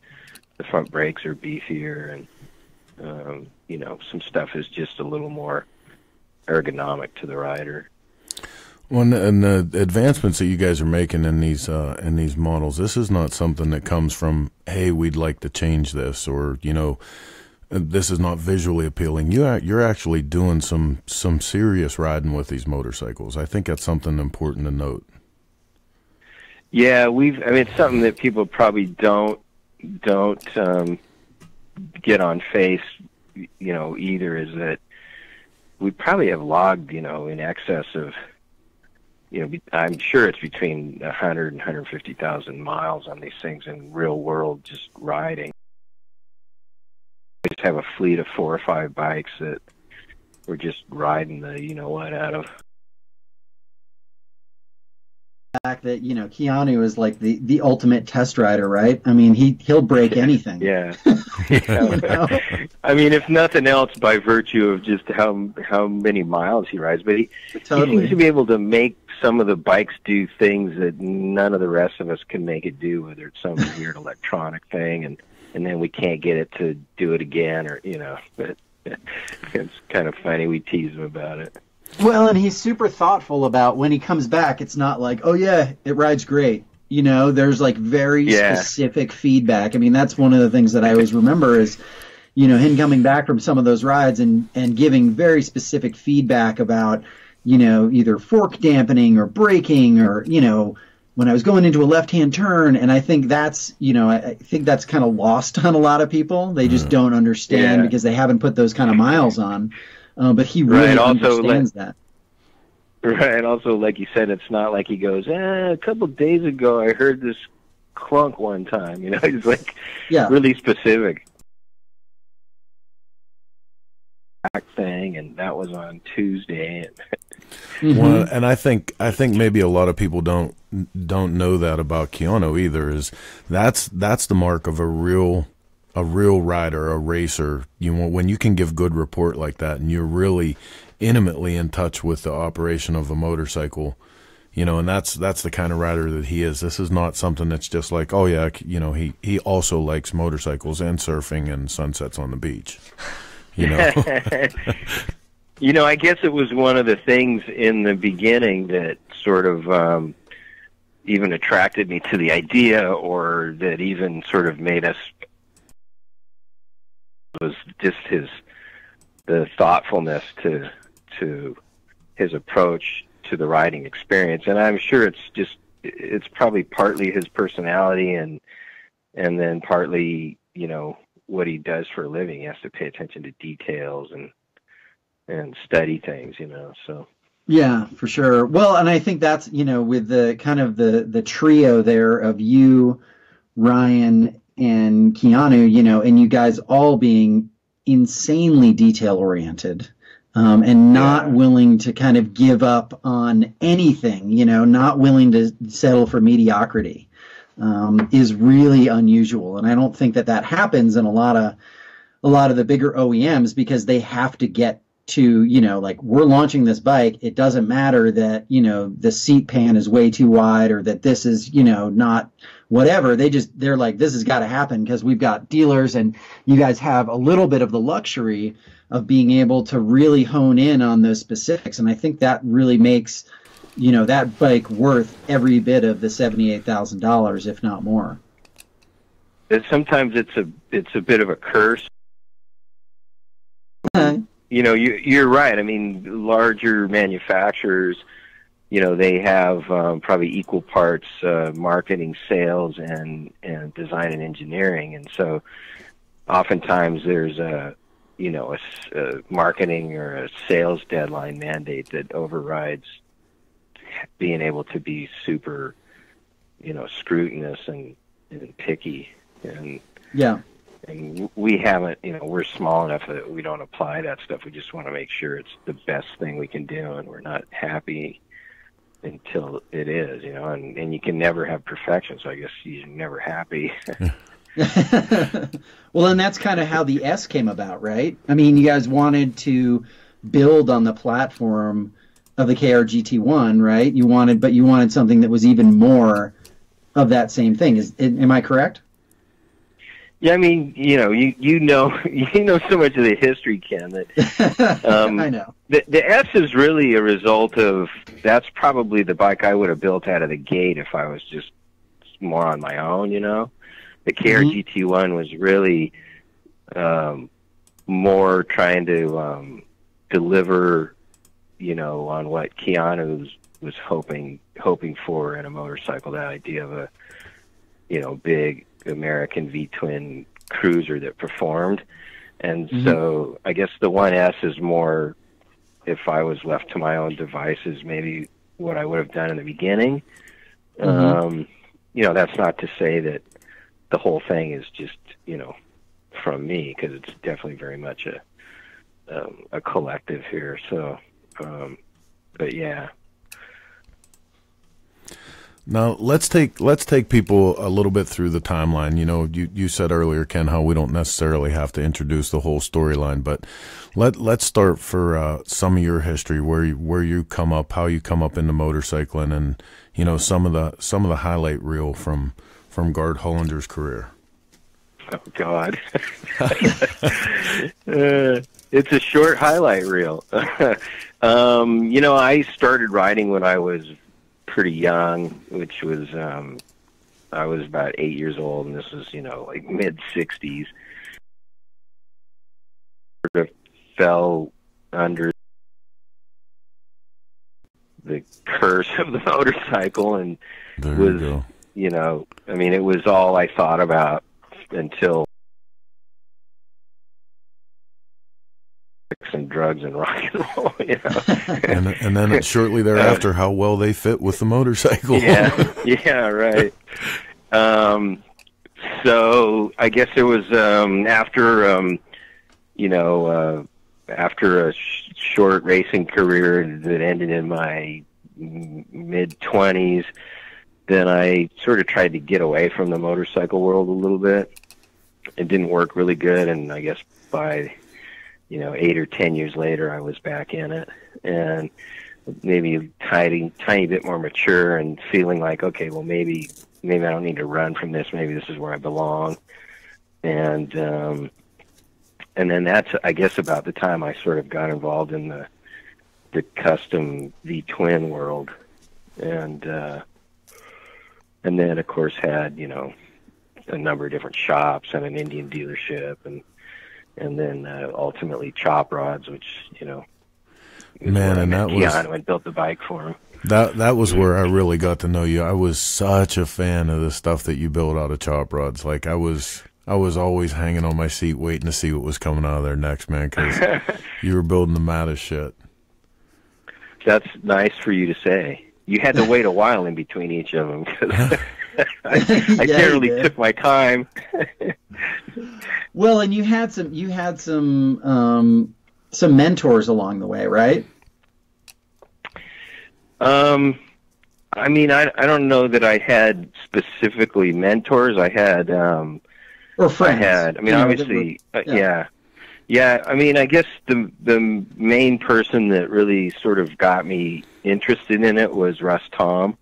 the front brakes are beefier, and some stuff is just a little more ergonomic to the rider. Well, and the advancements that you guys are making in these models, this is not something that comes from, hey, we'd like to change this, or this is not visually appealing. You're actually doing some serious riding with these motorcycles. I think that's something important to note. Yeah, it's something that people probably don't get on face, either, is that we probably have logged, in excess of, I'm sure it's between 100 and 150,000 miles on these things in real world, just riding. We just have a fleet of 4 or 5 bikes that we're just riding the, out of. Fact that, Keanu is like the ultimate test rider, right? I mean, he'll break anything. Yeah. I mean, if nothing else, by virtue of just how many miles he rides, but he seems to be able to make some of the bikes do things that none of the rest of us can make it do, whether it's some weird electronic thing and then we can't get it to do it again, or but it's kind of funny, we tease him about it. Well, and he's super thoughtful about when he comes back. It's not like, oh, yeah, it rides great. There's like very specific feedback. I mean, that's one of the things that I always remember is, him coming back from some of those rides and giving very specific feedback about, either fork dampening or braking or, when I was going into a left-hand turn. And I think that's, I think that's kind of lost on a lot of people. They just don't understand because they haven't put those kind of miles on. But he really understands that. Right. Also, like you said, it's not like he goes, a couple of days ago I heard this clunk one time. He's like really specific. Thing, and that was on Tuesday. Mm-hmm. Well, and I think maybe a lot of people don't know that about Keanu either. Is that's the mark of a real rider, a racer. When you can give good report like that and you're really intimately in touch with the operation of a motorcycle, and that's the kind of rider that he is. This is not something that's just like, oh yeah, he also likes motorcycles and surfing and sunsets on the beach. You know, I guess it was one of the things in the beginning that sort of even attracted me to the idea, or that even sort of made us, was just the thoughtfulness to his approach to the riding experience. And I'm sure it's probably partly his personality, and then partly, you know, what he does for a living. He has to pay attention to details and study things, you know, so. Yeah, for sure. Well, and I think that's, you know, with the kind of the trio there of you, Ryan, and Keanu, you know, and you guys all being insanely detail oriented, and not willing to kind of give up on anything, you know, not willing to settle for mediocrity, is really unusual. And I don't think that happens in a lot of the bigger OEMs, because they have to get to, you know, like, we're launching this bike, it doesn't matter that, you know, the seat pan is way too wide, or that this is, you know, not whatever. They're like, this has got to happen because we've got dealers, and you guys have a little bit of the luxury of being able to really hone in on those specifics. And I think that really makes, you know, that bike worth every bit of the $78,000, if not more. Sometimes it's a bit of a curse. You know, you're right. I mean, larger manufacturers, you know, they have probably equal parts marketing, sales, and design and engineering. And so oftentimes there's a, you know, a marketing or a sales deadline mandate that overrides being able to be super, you know, scrutinous and picky. And yeah. And we haven't, you know, we're small enough that we don't apply that stuff. We just want to make sure it's the best thing we can do, and we're not happy until it is, you know. And you can never have perfection, so I guess you're never happy. Well, and that's kind of how the S came about, right? I mean, you guys wanted to build on the platform of the KR GT1, right? But you wanted something that was even more of that same thing. Am I correct? Yeah, I mean, you know, you know so much of the history, Ken, that I know. The S is really a result of, that's probably the bike I would have built out of the gate if I was just more on my own, you know. The KR GT1 was really more trying to deliver, you know, on what Keanu was hoping for in a motorcycle, that idea of a, you know, big American V-twin cruiser that performed. And so I guess the 1S is more, if I was left to my own devices, maybe what I would have done in the beginning. You know, that's not to say that the whole thing is just, you know, from me, because it's definitely very much a collective here. So, but yeah. Now let's take people a little bit through the timeline. You know, you said earlier, Ken, how we don't necessarily have to introduce the whole storyline, but let's start for some of your history, where you come up, how you come up into motorcycling, and, you know, some of the highlight reel from Gard Hollinger's career. Oh God, it's a short highlight reel. You know, I started riding when I was pretty young, which was I was about 8 years old, and this was, you know, like mid-60s. Sort of fell under the curse of the motorcycle, and there was, you know, I mean, it was all I thought about until and drugs and rock and roll, you know. and then shortly thereafter, how well they fit with the motorcycle. yeah, right. So I guess it was after a short racing career that ended in my mid-20s, then I sort of tried to get away from the motorcycle world a little bit. It didn't work really good, and I guess by, you know, 8 or 10 years later, I was back in it, and maybe a tiny bit more mature, and feeling like, okay, well, maybe I don't need to run from this. Maybe this is where I belong. And And then that's, I guess, about the time I sort of got involved in the custom V-twin world. And then, of course, had, you know, a number of different shops and an Indian dealership, and then ultimately Chop Rods, which, you know, man, and that was Keanu and built the bike for him. That was where I really got to know you. I was such a fan of the stuff that you built out of Chop Rods. Like I was always hanging on my seat waiting to see what was coming out of there next, man, because you were building the maddest shit. That's nice for you to say. You had to wait a while in between each of them, because I barely took my time. Well, and you had some mentors along the way, right? I mean, I don't know that I had specifically mentors. I had or friends. I mean, obviously, yeah. I mean, I guess the main person that really sort of got me interested in it was Russ Tom,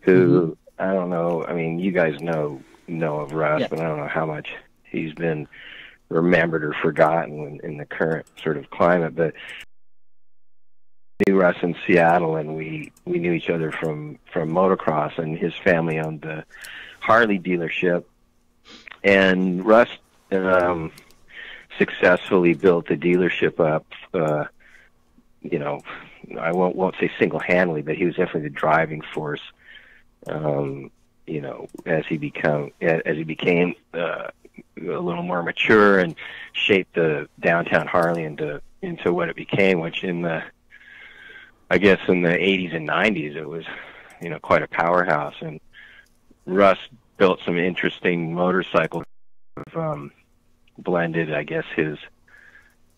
who I don't know. I mean, you guys know of Russ, but I don't know how much he's been remembered or forgotten in the current sort of climate, but. Knew Russ in Seattle, and we knew each other from motocross, and his family owned the Harley dealership, and Russ successfully built the dealership up. You know, I won't say single-handedly, but he was definitely the driving force. You know, as he became a little more mature and shaped the downtown Harley into what it became, which in the I guess in the 80s and 90s, it was, you know, quite a powerhouse. And Russ built some interesting motorcycles, blended, I guess, his,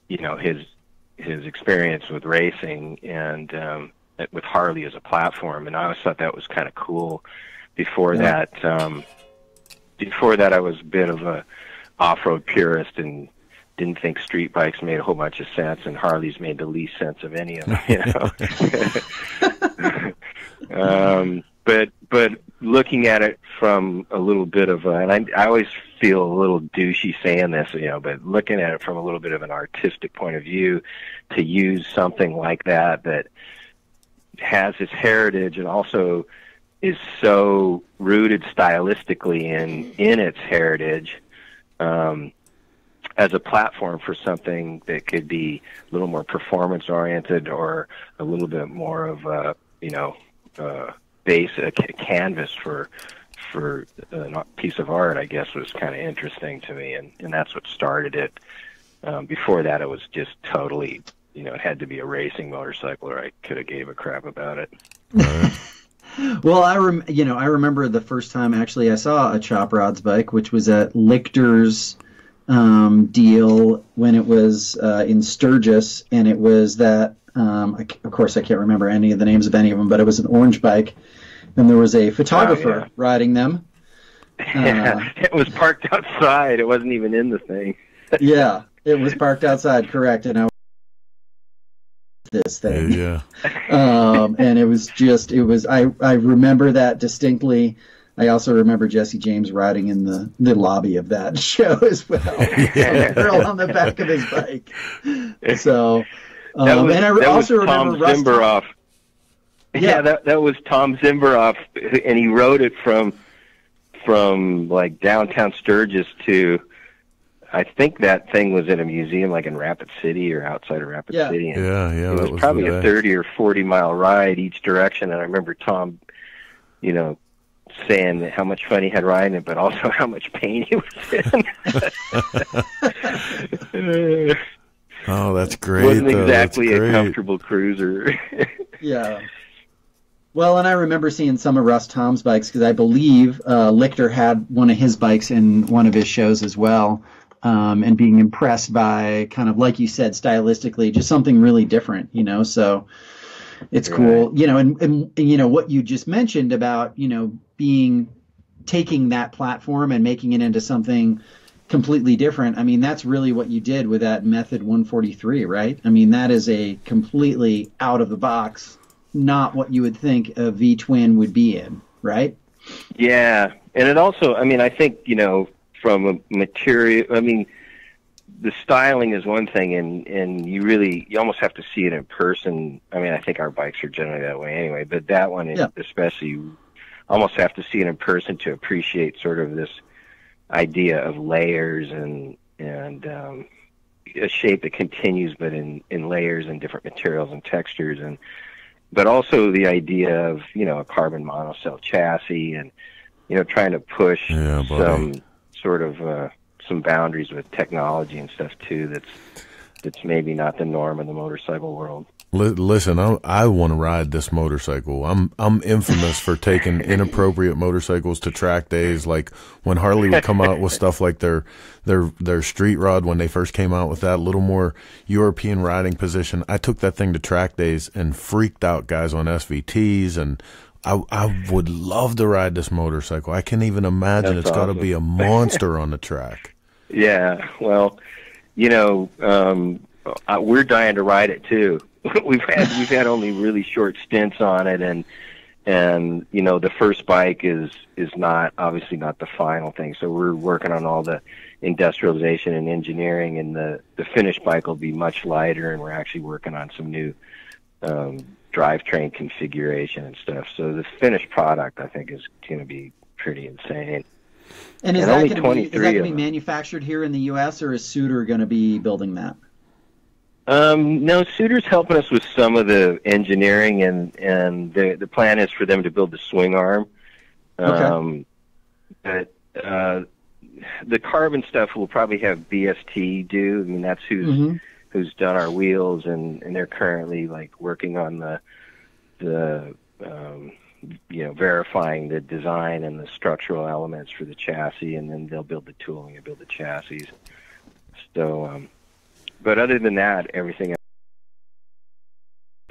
you know, his experience with racing and with Harley as a platform. And I always thought that was kind of cool. Before that, I was a bit of a off-road purist and didn't think street bikes made a whole bunch of sense, and Harleys made the least sense of any of them, you know. But looking at it from a little bit of, and I always feel a little douchey saying this, you know, but looking at it from a little bit of an artistic point of view, to use something like that has its heritage and also is so rooted stylistically in its heritage, as a platform for something that could be a little more performance oriented or a little bit more of a, you know, a canvas for a piece of art, I guess, was kind of interesting to me. And that's what started it. Before that, it was just totally, you know, it had to be a racing motorcycle or I could have gave a crap about it. Well, I remember the first time actually I saw a Chop Rods bike, which was at Lichter's, deal when it was in Sturgis, and it was that of course I can't remember any of the names of any of them, but it was an orange bike and there was a photographer riding them. It was parked outside, it wasn't even in the thing. Yeah, it was parked outside, correct. And I was this thing, and it was just, it was, I remember that distinctly. I also remember Jesse James riding in the lobby of that show as well. Yeah. Girl on the back of his bike. So, and I also remember Tom Zimbaroff. Yeah, that was Tom Zimbaroff, and he rode it from like downtown Sturgis to, I think that thing was in a museum like in Rapid City or outside of Rapid City. And it was probably a 30 or 40 mile ride each direction, and I remember Tom, you know, saying how much fun he had riding it, but also how much pain he was in. Oh, that's great. Wasn't exactly a comfortable cruiser. Yeah. Well, and I remember seeing some of Russ Tom's bikes, because I believe Lichter had one of his bikes in one of his shows as well, and being impressed by kind of, like you said, stylistically, just something really different, you know, so... It's cool, you know, and you know what you just mentioned about, you know, taking that platform and making it into something completely different. I mean, that's really what you did with that Method 143, right? I mean, that is a completely out of the box, not what you would think a V-twin would be in, right? Yeah, and it also, I mean, I think, you know, from a material, I mean, the styling is one thing, and you really, you almost have to see it in person. I mean, I think our bikes are generally that way anyway, but that one is especially, you almost have to see it in person to appreciate sort of this idea of layers and a shape that continues, but in layers and different materials and textures, and but also the idea of, you know, a carbon monocell chassis and, you know, trying to push some sort of some boundaries with technology and stuff too. That's maybe not the norm in the motorcycle world. Listen, I want to ride this motorcycle. I'm infamous for taking inappropriate motorcycles to track days, like when Harley would come out with stuff like their street rod when they first came out with that little more European riding position. I took that thing to track days and freaked out guys on SVTs, and I would love to ride this motorcycle. I can't even imagine. That's awesome. Got to be a monster on the track. Yeah, well, you know, we're dying to ride it too. We've had only really short stints on it, and you know, the first bike is not obviously not the final thing. So we're working on all the industrialization and engineering, and the finished bike will be much lighter, and we're actually working on some new drivetrain configuration and stuff. So the finished product, I think, is going to be pretty insane. And is that going to be manufactured here in the U.S., or is Suter going to be building that? No, Suter's helping us with some of the engineering, and the plan is for them to build the swing arm. Okay. But the carbon stuff will probably have BST do. I mean, that's who's done our wheels, and they're currently like working on the you know, verifying the design and the structural elements for the chassis, and then they'll build the tooling and build the chassis. So. But other than that, everything else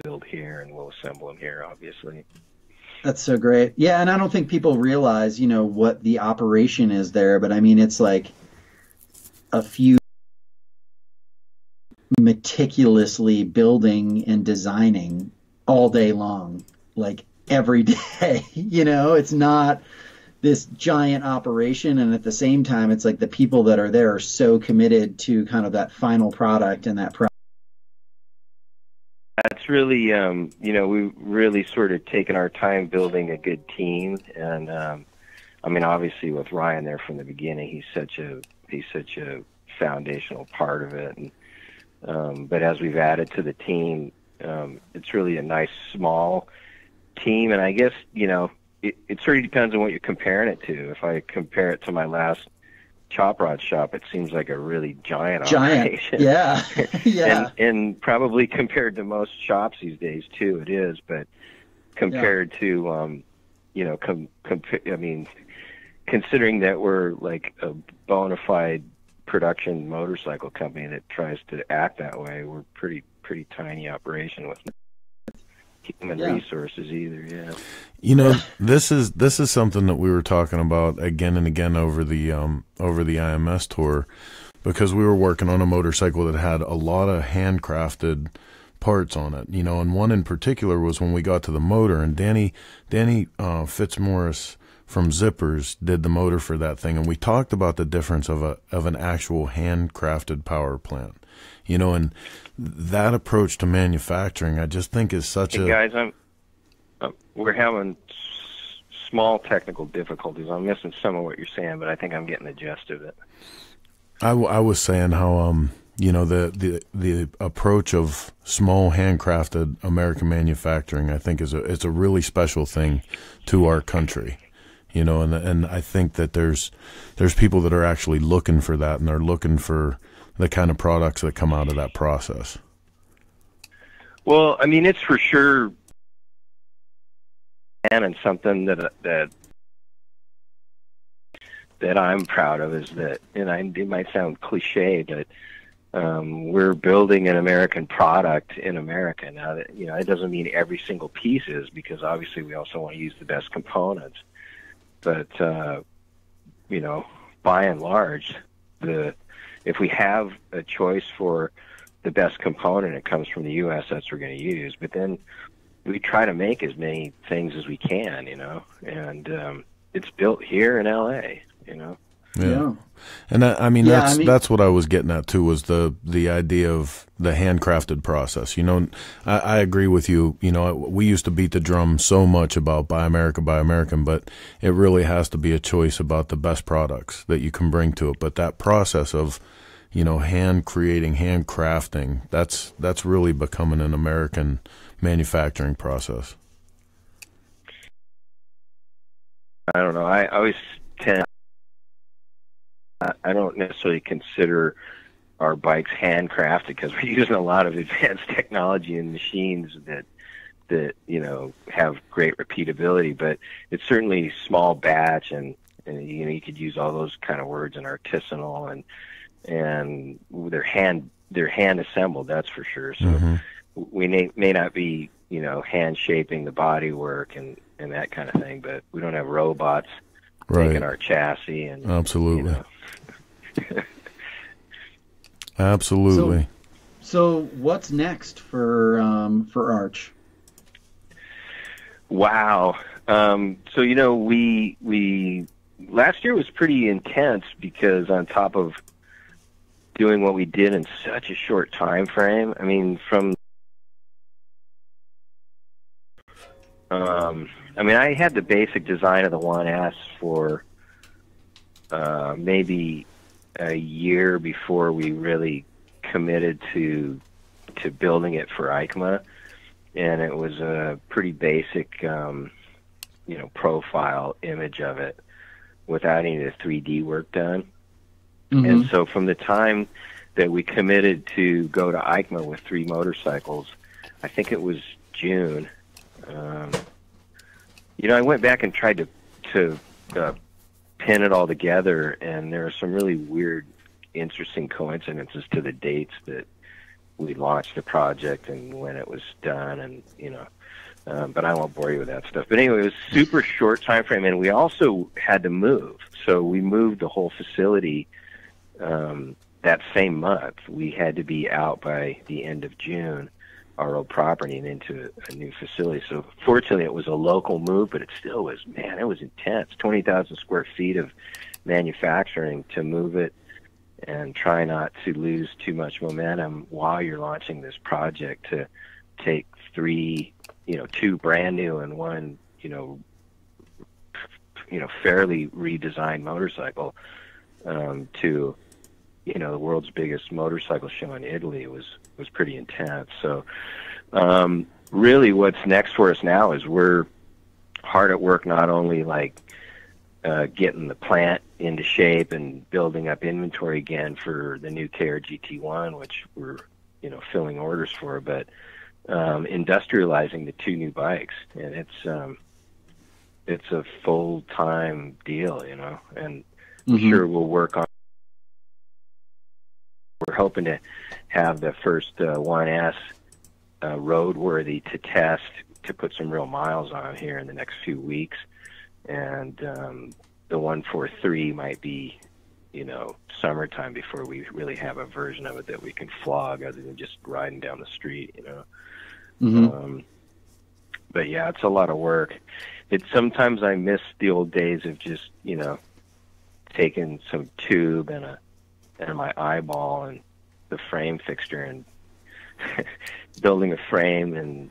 built here, and we'll assemble them here, obviously. That's so great. Yeah, and I don't think people realize, you know, what the operation is there, but I mean, it's like a few meticulously building and designing all day long, like every day, you know? It's not this giant operation, and at the same time, it's like the people that are there are so committed to kind of that final product and that process. That's really, you know, we've really sort of taken our time building a good team, and I mean, obviously with Ryan there from the beginning, he's such a foundational part of it, and but as we've added to the team, it's really a nice small team, and I guess, you know, It sort of depends on what you're comparing it to. If I compare it to my last Chop Rod shop, it seems like a really giant operation. Yeah, yeah. And probably compared to most shops these days too, it is. But compared to, you know, I mean, considering that we're like a bona fide production motorcycle company that tries to act that way, we're pretty tiny operation with human resources either. You know, this is something that we were talking about again and again over the IMS tour, because we were working on a motorcycle that had a lot of handcrafted parts on it, you know, and one in particular was when we got to the motor, and Danny Fitzmaurice from Zippers did the motor for that thing, and we talked about the difference of an actual handcrafted power plant, you know, and that approach to manufacturing, I just think is such a... Guys, we're having small technical difficulties. I'm missing some of what you're saying, but I think I'm getting the gist of it. I was saying how, you know, the approach of small handcrafted American manufacturing, I think, it's a really special thing to our country. You know, and I think that there's people that are actually looking for that, and they're looking for the kind of products that come out of that process. Well, I mean, it's for sure, and something that I'm proud of is that, and it might sound cliche, but we're building an American product in America. Now, that, you know, it doesn't mean every single piece is, because obviously we also want to use the best components. But you know, by and large, if we have a choice for the best component, it comes from the U.S., that's what we're going to use. But then we try to make as many things as we can, you know, and it's built here in L.A., you know. Yeah. And that's what I was getting at too, was the idea of the handcrafted process. You know, I agree with you. You know, we used to beat the drum so much about Buy American, but it really has to be a choice about the best products that you can bring to it. But that process of, you know, hand creating, handcrafting, that's really becoming an American manufacturing process. I don't know. I always tend. I don't necessarily consider our bikes handcrafted because we're using a lot of advanced technology and machines that you know have great repeatability. But it's certainly small batch, and you know you could use all those kind of words, and artisanal, and they're hand assembled. That's for sure. So we may not be you know hand shaping the body work and that kind of thing, but we don't have robots making our chassis and absolutely. You know, absolutely. So what's next for Arch? Wow. So you know we last year was pretty intense because on top of doing what we did in such a short time frame, I mean I had the basic design of the 1S for maybe a year before we really committed to building it for EICMA, and it was a pretty basic you know profile image of it without any of the 3D work done. And so from the time that we committed to go to EICMA with 3 motorcycles, I think it was June, you know, I went back and tried to pin it all together, and there are some really weird, interesting coincidences to the dates that we launched the project and when it was done, and you know, but I won't bore you with that stuff. But anyway, it was super short time frame, and we also had to move, so we moved the whole facility that same month. We had to be out by the end of June, our old property, and into a new facility. So fortunately it was a local move, but it still was, man, it was intense. 20,000 square feet of manufacturing to move it and try not to lose too much momentum while you're launching this project, to take 3, you know, 2 brand new and 1, you know, fairly redesigned motorcycle to, you know, the world's biggest motorcycle show in Italy was pretty intense. So really what's next for us now is we're hard at work, not only like getting the plant into shape and building up inventory again for the new KR GT1, which we're, you know, filling orders for, but industrializing the 2 new bikes. And it's a full-time deal, you know, and I'm sure we'll work on. We're hoping to have the first 1S roadworthy to test, to put some real miles on here in the next few weeks. And the 143 might be, you know, summertime before we really have a version of it that we can flog other than just riding down the street, you know. But, yeah, it's a lot of work. Sometimes I miss the old days of just, you know, taking some tube and my eyeball and the frame fixture and building a frame and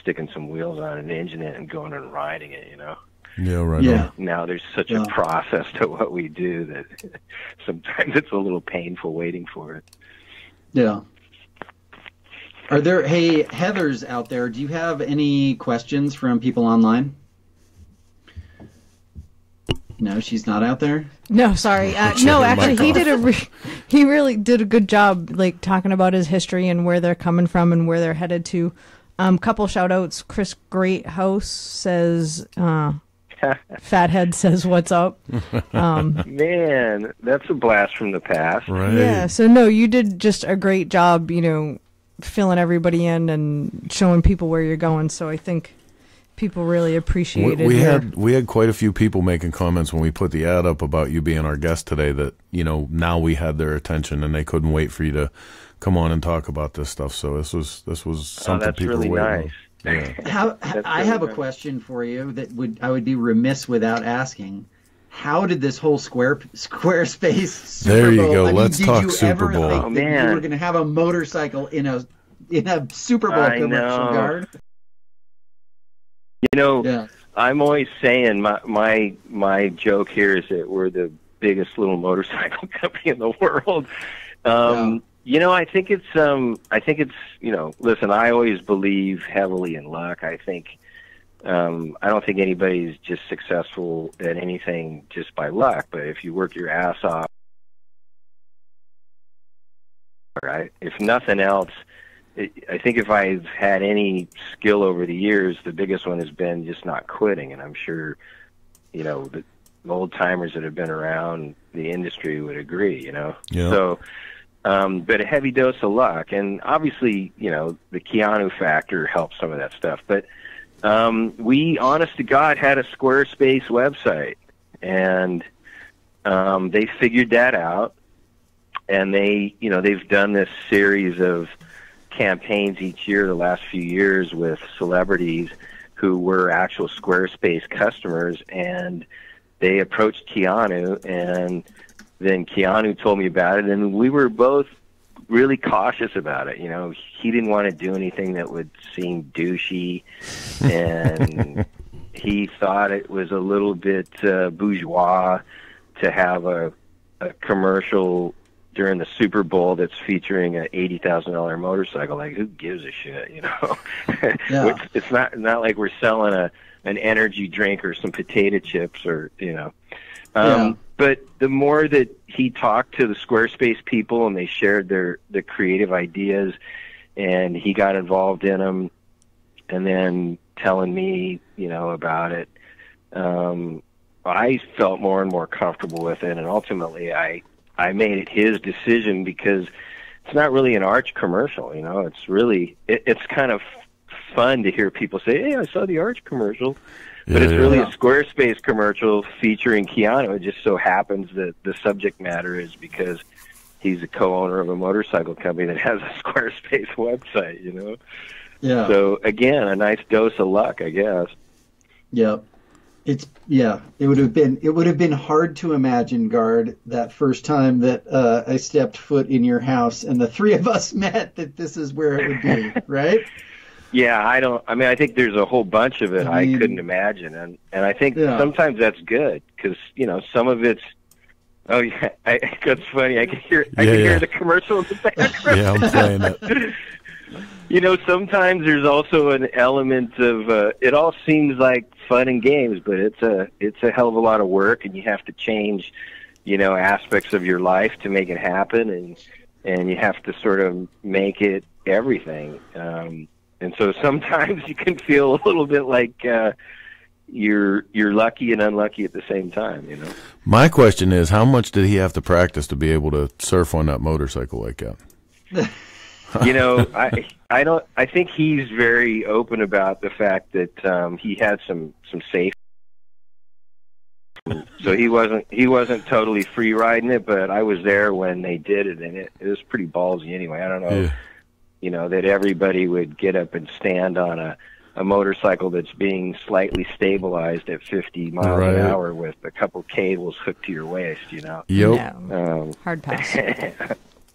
sticking some wheels on an engine and going and riding it, you know? Yeah, right. Yeah. Now there's such a process to what we do that sometimes it's a little painful waiting for it. Yeah. Are there, hey, Heathers out there, do you have any questions from people online? No, she's not out there. No, sorry. No, actually, he really did a good job, like talking about his history and where they're coming from and where they're headed to. Couple shout outs. Chris Greathouse says, "Fathead says what's up." Man, that's a blast from the past. Right. Yeah. So no, you did just a great job. You know, filling everybody in and showing people where you're going. So I think people really appreciated it. We had quite a few people making comments when we put the ad up about you being our guest today, that, you know, now we had their attention and they couldn't wait for you to come on and talk about this stuff. So this was something that's people really waiting. Nice. Yeah. I have a question for you that I would be remiss without asking. how did this whole Squarespace Super Bowl? There you go. Let's talk Super Bowl. Oh, man. You were going to have a motorcycle in a Super Bowl commercial, Gard. You know, yeah. I'm always saying my joke here is that we're the biggest little motorcycle company in the world. Wow. You know, I think it's, you know, listen, I always believe heavily in luck. I think, I don't think anybody's just successful at anything just by luck, but if you work your ass off, right? If nothing else, I think if I've had any skill over the years, the biggest one has been just not quitting. And I'm sure, you know, the old timers that have been around the industry would agree, you know? Yeah. So, but a heavy dose of luck, and obviously, you know, the Keanu factor helps some of that stuff. But we, honest to God, had a Squarespace website, and they figured that out, and they, you know, they've done this series of campaigns each year the last few years with celebrities who were actual Squarespace customers, and they approached Keanu, and then Keanu told me about it, and we were both really cautious about it. You know, he didn't want to do anything that would seem douchey, and he thought it was a little bit bourgeois to have a commercial during the Super Bowl that's featuring an $80,000 motorcycle. Like, who gives a shit, you know? Yeah. It's not like we're selling an energy drink or some potato chips or, you know. Yeah. But the more that he talked to the Squarespace people and they shared their creative ideas, and he got involved in them, and then telling me, you know, about it, I felt more and more comfortable with it, and ultimately I made it his decision, because it's not really an Arch commercial, you know. It's really it's kind of fun to hear people say, "Hey, I saw the Arch commercial." But it's really a Squarespace commercial featuring Keanu. It just so happens that the subject matter is because he's a co-owner of a motorcycle company that has a Squarespace website, you know? Yeah. So, again, a nice dose of luck, I guess. Yeah. It would have been hard to imagine, Gard, that first time that I stepped foot in your house and the three of us met, that this is where it would be, right? Yeah, I think there's a whole bunch of it I couldn't imagine. And I think sometimes that's good, because, you know, some of it's, oh, yeah, that's funny. I can hear the commercial in the background. Yeah, I'm playing it. You know, sometimes there's also an element of, it all seems like fun and games, but it's a hell of a lot of work, and you have to change, you know, aspects of your life to make it happen. And you have to sort of make it everything. And so sometimes you can feel a little bit like you're lucky and unlucky at the same time, you know. My question is, how much did he have to practice to be able to surf on that motorcycle like that? You know, I think he's very open about the fact that he had some safety. So he wasn't totally free riding it, but I was there when they did it, and it was pretty ballsy anyway. I don't know. Yeah. You know, that everybody would get up and stand on a motorcycle that's being slightly stabilized at 50 miles an hour with a couple cables hooked to your waist, you know. Yep. No. Hard pass.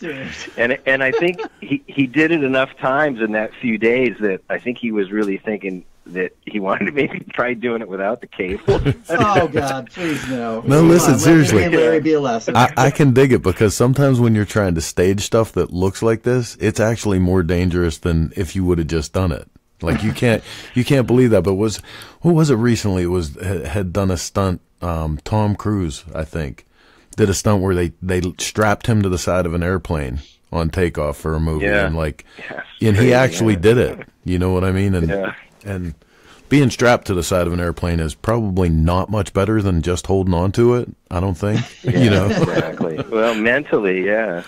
and I think he did it enough times in that few days that I think he was really thinking that he wanted to maybe try doing it without the cable. Oh, God, please no. No, listen, seriously. I can dig it, because sometimes when you're trying to stage stuff that looks like this, it's actually more dangerous than if you would have just done it. Like, you can't believe that. But what was it recently? It was, had done a stunt, Tom Cruise, I think, did a stunt where they strapped him to the side of an airplane on takeoff for a movie. Yeah. And, like, and he actually did it. You know what I mean? And yeah. And being strapped to the side of an airplane is probably not much better than just holding on to it, I don't think. Yeah, you know. Exactly. Well, mentally, yeah.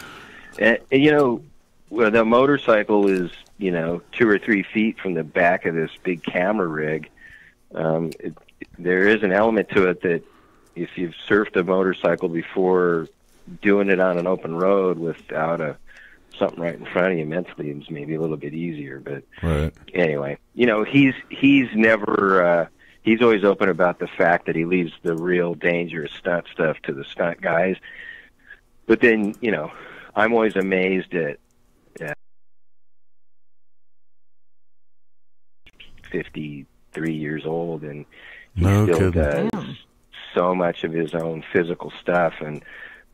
And you know, well, the motorcycle is, you know, 2 or 3 feet from the back of this big camera rig. There is an element to it that if you've surfed a motorcycle before, doing it on an open road without something right in front of you mentally is maybe a little bit easier, but anyway, you know, he's never he's always open about the fact that he leaves the real dangerous stunt stuff to the stunt guys. But then, you know, I'm always amazed at 53 years old, and he still does so much of his own physical stuff, and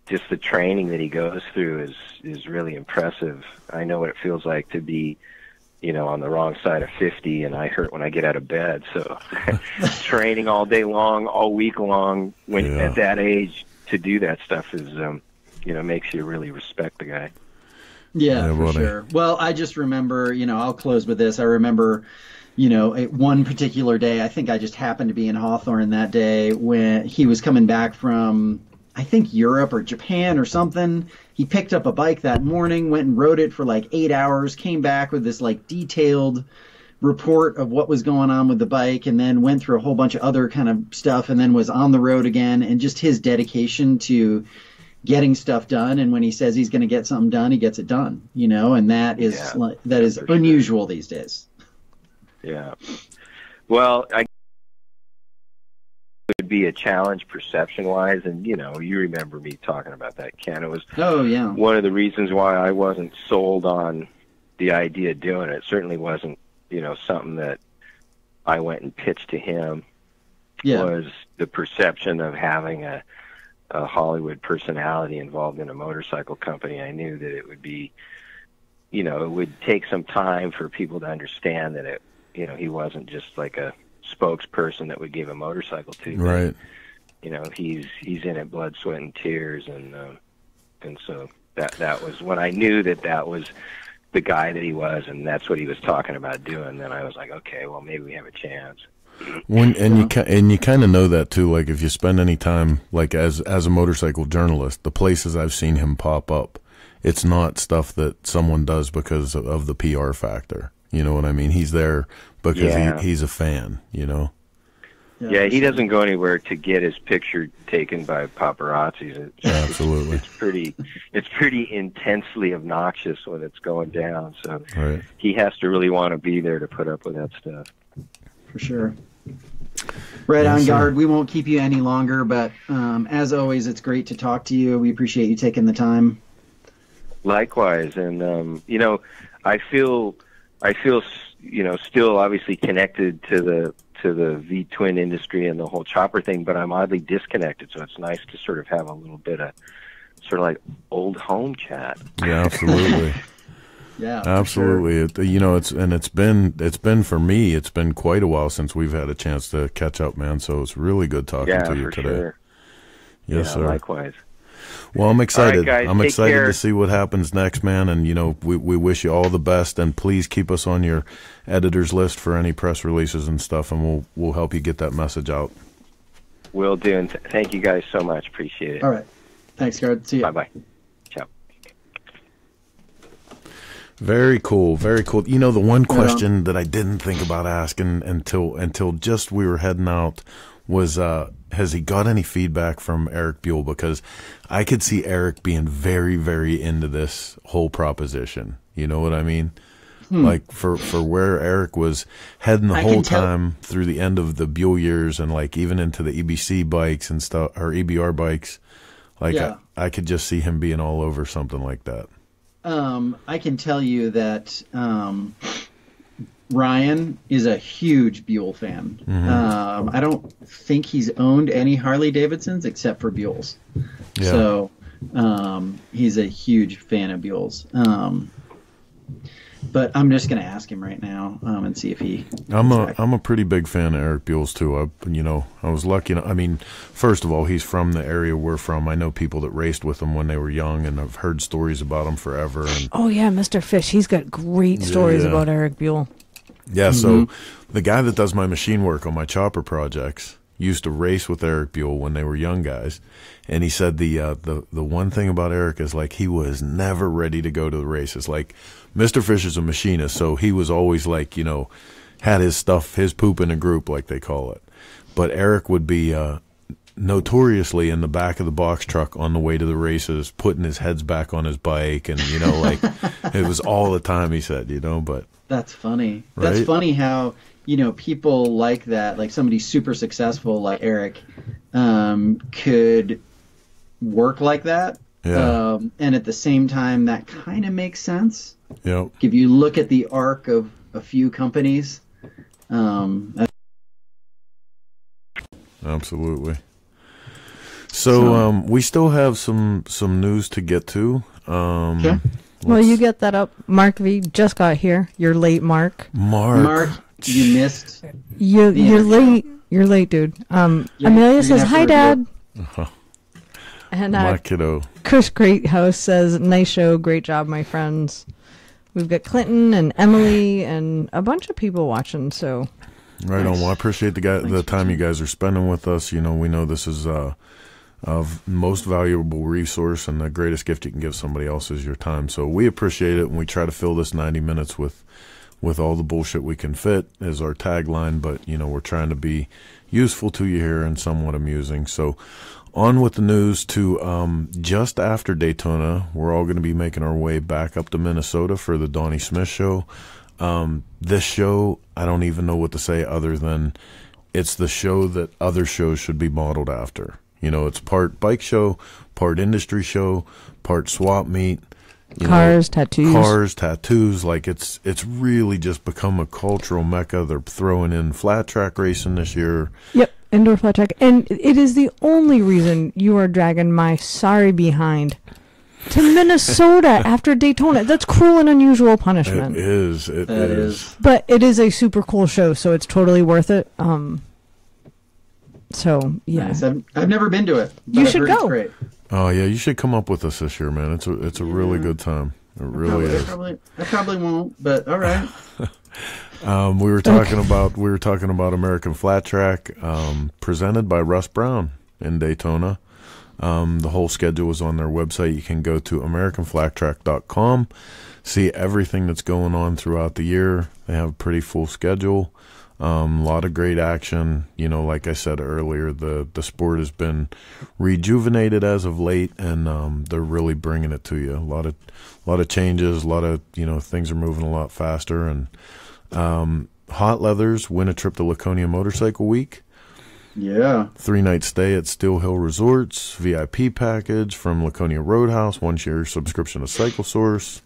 just the training that he goes through is really impressive. I know what it feels like to be, you know, on the wrong side of 50, and I hurt when I get out of bed. So training all day long, all week long, when at that age to do that stuff is, you know, makes you really respect the guy. Yeah, for sure. Well, I just remember, you know, I'll close with this. I remember, you know, at one particular day, I think I just happened to be in Hawthorne that day when he was coming back from, I think, Europe or Japan or something. He picked up a bike that morning, went and rode it for like 8 hours, came back with this like detailed report of what was going on with the bike, and then went through a whole bunch of other kind of stuff, and then was on the road again. And just his dedication to getting stuff done, and when he says he's going to get something done, he gets it done, you know. And that is that is unusual these days. Yeah. Well, I would be a challenge perception wise, and you know, you remember me talking about that, Ken. It was one of the reasons why I wasn't sold on the idea of doing it. It certainly wasn't, you know, something that I went and pitched to him. Yeah. Was the perception of having a Hollywood personality involved in a motorcycle company. I knew that it would be, you know, it would take some time for people to understand that it, you know, he wasn't just like a spokesperson that we gave a motorcycle to, right? You know, he's in it blood, sweat, and tears, and so that was when I knew that was the guy that he was, and that's what he was talking about doing. Then I was like, okay, well, maybe we have a chance. You kind of know that too. Like if you spend any time, like as a motorcycle journalist, the places I've seen him pop up, it's not stuff that someone does because of the PR factor. You know what I mean? He's there because he's a fan, you know? Yeah, he doesn't go anywhere to get his picture taken by paparazzis. Absolutely. It's pretty intensely obnoxious when it's going down. So he has to really want to be there to put up with that stuff. For sure. Right on, Gard. We won't keep you any longer, but as always, it's great to talk to you. We appreciate you taking the time. Likewise. And, you know, I feel, you know, still obviously connected to the V-twin industry and the whole chopper thing, but I'm oddly disconnected. So it's nice to sort of have a little bit of sort of like old home chat. Yeah, absolutely. Yeah, absolutely. Sure. You know, it's been for me, it's been quite a while since we've had a chance to catch up, man. So it's really good talking to you today. Sure. Yes, sir. Likewise. Well, I'm excited. All right, guys, I'm excited to see what happens next, man. And, you know, we wish you all the best. And please keep us on your editor's list for any press releases and stuff. And we'll help you get that message out. Will do. And thank you guys so much. Appreciate it. All right. Thanks, Gard. See you. Bye-bye. Ciao. Very cool. Very cool. You know, the one question that I didn't think about asking until just we were heading out was, has he got any feedback from Eric Buell? Because I could see Eric being very, very into this whole proposition. You know what I mean? Like for where Eric was heading the whole time through the end of the Buell years and like even into the EBC bikes and stuff, or EBR bikes, like I could just see him being all over something like that. I can tell you that, Ryan is a huge Buell fan. I don't think he's owned any Harley-Davidsons except for Buells. Yeah. So he's a huge fan of Buells. But I'm just going to ask him right now and see if he... I'm a pretty big fan of Eric Buell's too. You know, I was lucky. I mean, first of all, he's from the area we're from. I know people that raced with him when they were young, and I've heard stories about him forever. And, oh, yeah, Mr. Fish. He's got great stories about Eric Buell. Yeah, so the guy that does my machine work on my chopper projects used to race with Eric Buell when they were young guys, and he said the one thing about Eric is like he was never ready to go to the races. Like Mr. Fisher's a machinist, so he was always like, you know, had his stuff, his poop in a group, like they call it. But Eric would be notoriously in the back of the box truck on the way to the races, putting his heads back on his bike, and you know, like it was all the time. He said, you know, but. That's funny. Right? That's funny how, you know, people like that, like somebody super successful like Eric, could work like that. Yeah. And at the same time, that kind of makes sense. Yep. If you look at the arc of a few companies. Absolutely. So we still have some news to get to. Okay. Well, you get that up. Mark V just got here. You're late, Mark. Mark, you missed. You're late. You're late, dude. Amelia says, hi, Dad. Uh-huh. And my kiddo. Chris Greathouse says, nice show. Great job, my friends. We've got Clinton and Emily and a bunch of people watching. So, right on. Well, I appreciate the time you guys are spending with us. You know, we know this is a most valuable resource, and the greatest gift you can give somebody else is your time. So we appreciate it, and we try to fill this 90 minutes with all the bullshit we can fit is our tagline. But, you know, we're trying to be useful to you here and somewhat amusing. So on with the news to just after Daytona, we're all going to be making our way back up to Minnesota for the Donnie Smith show. This show, I don't even know what to say other than it's the show that other shows should be modeled after. You know, it's part bike show, part industry show, part swap meet. Cars, tattoos. Like, it's really just become a cultural mecca. They're throwing in flat track racing this year. Yep. Indoor flat track. And it is the only reason you are dragging my sorry behind to Minnesota after Daytona. That's cruel and unusual punishment. It is. It is. But it is a super cool show, so it's totally worth it. So, yeah. Nice. I've never been to it. You should go. It's great. Oh, yeah. You should come up with us this year, man. It's a really good time. It really is. I probably won't, but all right. We were talking about American Flat Track, presented by Russ Brown in Daytona. The whole schedule is on their website. You can go to AmericanFlatTrack.com, see everything that's going on throughout the year. They have a pretty full schedule, a lot of great action. You know, like I said earlier, the sport has been rejuvenated as of late, and they're really bringing it to you. A lot of changes, a lot of, you know, things are moving a lot faster. And Hot Leathers win a trip to Laconia Motorcycle Week. Yeah. 3-night stay at Steel Hill Resorts, VIP package from Laconia Roadhouse, 1-year subscription to Cycle Source.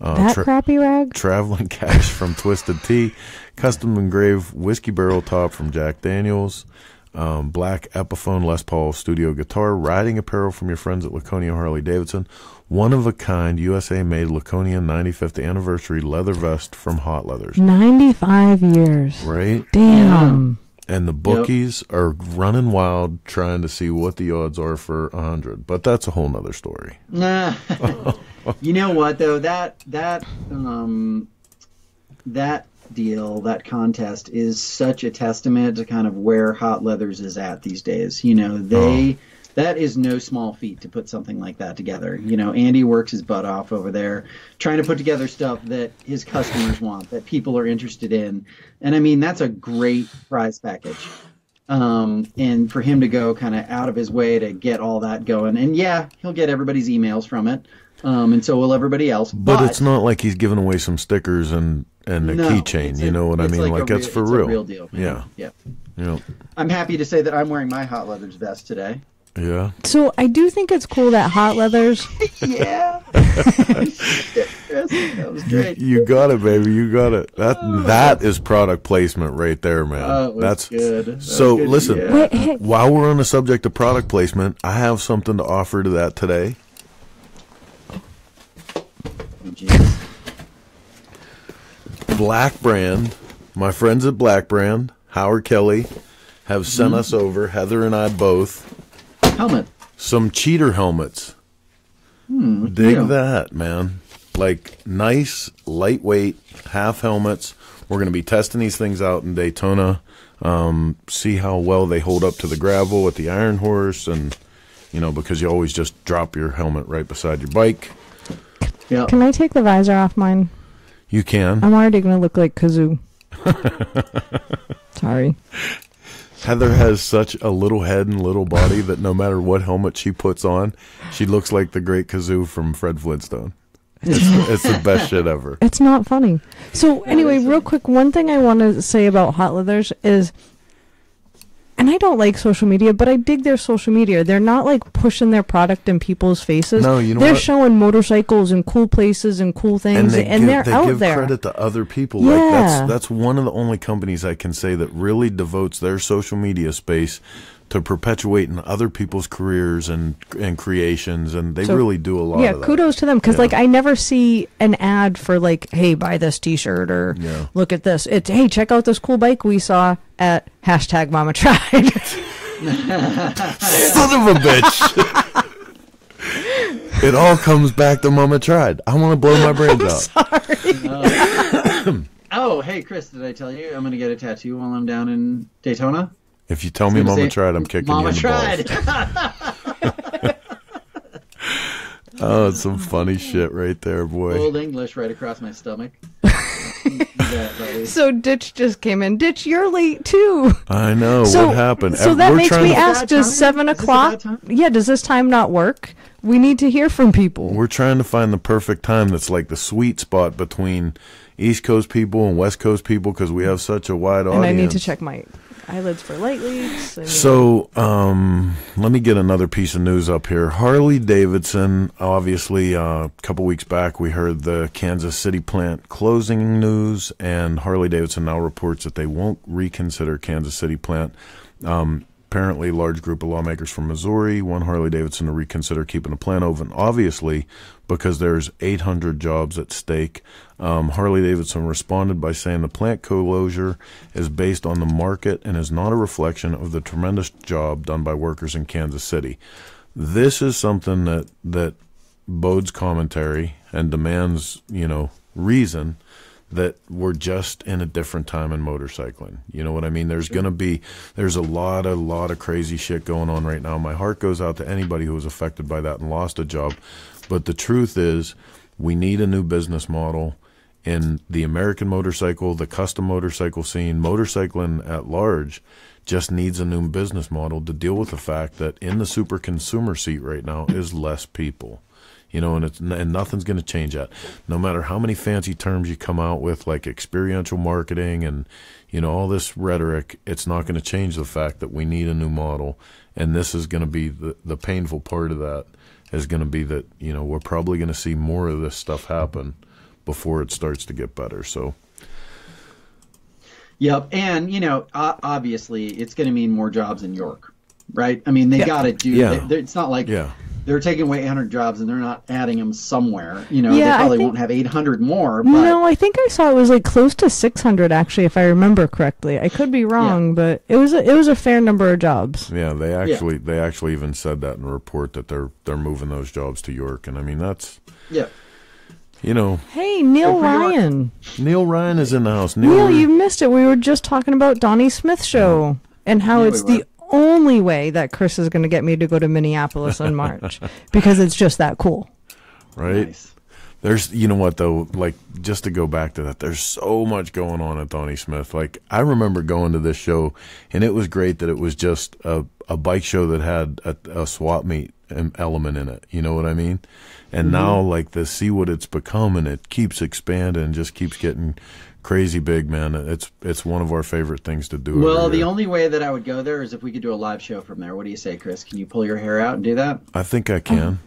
That crappy rag? Traveling cash from Twisted Tea, custom engraved whiskey barrel top from Jack Daniels, black Epiphone Les Paul studio guitar, riding apparel from your friends at Laconia Harley-Davidson, one-of-a-kind USA-made Laconia 95th anniversary leather vest from Hot Leathers. 95 years. Right? Damn. And the bookies are running wild trying to see what the odds are for 100. But that's a whole nother story. Nah. You know what, though? That deal, that contest, is such a testament to kind of where Hot Leathers is at these days. You know, they... Oh. That is no small feat to put something like that together. You know, Andy works his butt off over there trying to put together stuff that his customers want, that people are interested in. And, I mean, that's a great prize package. And for him to go kind of out of his way to get all that going. And, yeah, he'll get everybody's emails from it, and so will everybody else. But it's not like he's giving away some stickers and a keychain. You know what I mean? Like that's for real. It's a real deal. Yeah. Yeah. Yeah. I'm happy to say that I'm wearing my Hot Leathers vest today. Yeah. So I do think it's cool that Hot Leathers. Yeah. That was great. You got it, baby. You got it. That is product placement right there, man. That's good. So good. Listen, while we're on the subject of product placement, I have something to offer to that today. Oh, Black Brand, my friends at Black Brand, Howard Kelly, have sent us over, Heather and I both. Some cheater helmets. Dig that, man. Like, nice, lightweight, half helmets. We're going to be testing these things out in Daytona. See how well they hold up to the gravel at the Iron Horse. And, you know, because you always just drop your helmet right beside your bike. Yeah. Can I take the visor off mine? You can. I'm already going to look like Kazoo. Sorry. Heather has such a little head and little body that no matter what helmet she puts on, she looks like the great Kazoo from Fred Flintstone. It's the best shit ever. It's not funny. So anyway, real quick, one thing I want to say about Hot Leathers is, and I don't like social media, but I dig their social media. They're not like pushing their product in people's faces. No, you know they're showing motorcycles and cool places and cool things, and they're out there. They give credit to other people. Yeah. Like that's one of the only companies I can say that really devotes their social media space to perpetuating other people's careers and creations, and they really do a lot of that. Yeah, kudos to them, because like I never see an ad for like, hey, buy this t-shirt or look at this. It's, hey, check out this cool bike we saw at hashtag Mama Tried. Son of a bitch. It all comes back to Mama Tried. I want to blow my brains out. Sorry. Oh, hey, Chris, did I tell you I'm going to get a tattoo while I'm down in Daytona? If you tell me Mama Tried, I'm kicking you in the balls. Oh, it's some funny shit right there, boy. Old English right across my stomach. So Ditch just came in. Ditch, you're late too. I know. So, what happened? So that makes me ask, does 7 o'clock, yeah, does this time not work? We need to hear from people. We're trying to find the perfect time that's like the sweet spot between East Coast people and West Coast people, because we have such a wide audience. And I need to check my eyelids for light leaks. So let me get another piece of news up here. Harley-Davidson, obviously, a couple weeks back we heard the Kansas City plant closing news, and Harley-Davidson now reports that they won't reconsider Kansas City plant. Apparently, a large group of lawmakers from Missouri want Harley-Davidson to reconsider keeping the plant open, obviously, because there's 800 jobs at stake. Harley-Davidson responded by saying the plant closure is based on the market and is not a reflection of the tremendous job done by workers in Kansas City. This is something that bodes commentary and demands, reason that we're just in a different time in motorcycling. You know what I mean? There's going to be, there's a lot of crazy shit going on right now. My heart goes out to anybody who was affected by that and lost a job. But the truth is, we need a new business model in the American motorcycle, the custom motorcycle scene. Motorcycling at large just needs a new business model to deal with the fact that in the super consumer seat right now is less people. You know, and nothing's going to change that. No matter how many fancy terms you come out with, like experiential marketing and, all this rhetoric, it's not going to change the fact that we need a new model. And this is going to be the painful part of that is going to be that, we're probably going to see more of this stuff happen before it starts to get better. So. Yep. And, obviously it's going to mean more jobs in York, right? I mean, they got to do it's not like they're taking away 800 jobs and they're not adding them somewhere. They probably won't have 800 more. But... No, I think I saw it was like close to 600 actually, if I remember correctly. I could be wrong, but it was a fair number of jobs. Yeah, they actually even said that in a report that they're moving those jobs to York, and I mean that's Hey, Neil Ryan. Neil Ryan is in the house. Neil, you missed it. We were just talking about Donnie Smith's show and how it's the only way that Chris is going to get me to go to Minneapolis in March because it's just that cool. Right. Nice. There's, you know what though, like just to go back to that, there's so much going on at Donnie Smith. Like I remember going to this show and it was great that it was just a bike show that had a swap meet element in it. You know what I mean? And now like to see what it's become and it keeps expanding and just keeps getting crazy big, man. It's one of our favorite things to do. Well, the only way that I would go there is if we could do a live show from there. What do you say, Chris? Can you pull your hair out and do that? I think I can.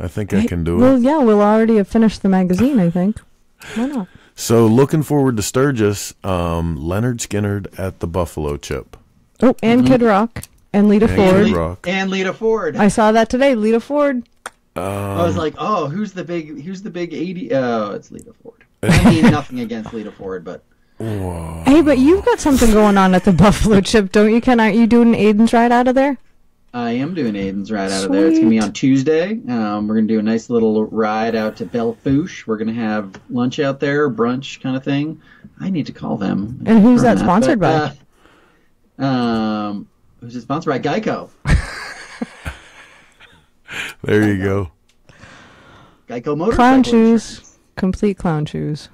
I think I can do it. Well, yeah, we'll already have finished the magazine, I think. Why not? So looking forward to Sturgis, Leonard Skinnard at the Buffalo Chip. Oh, and Kid Rock. And Lita Ford. And Lita Ford. I saw that today. Lita Ford. I was like, oh, who's the big 80? Oh, it's Lita Ford. I mean, nothing against Lita Ford, but... Whoa. Hey, but you've got something going on at the Buffalo Chip, don't you, Ken? Aren't you doing Aiden's Ride out of there? I am doing Aiden's Ride out of there. It's going to be on Tuesday. We're going to do a nice little ride out to Belfouche. We're going to have lunch out there, brunch kind of thing. I need to call them. And who's that sponsored by? Who's it sponsored by? Geico. There you go. Geico Motorcycle. Clown shoes. Complete clown shoes.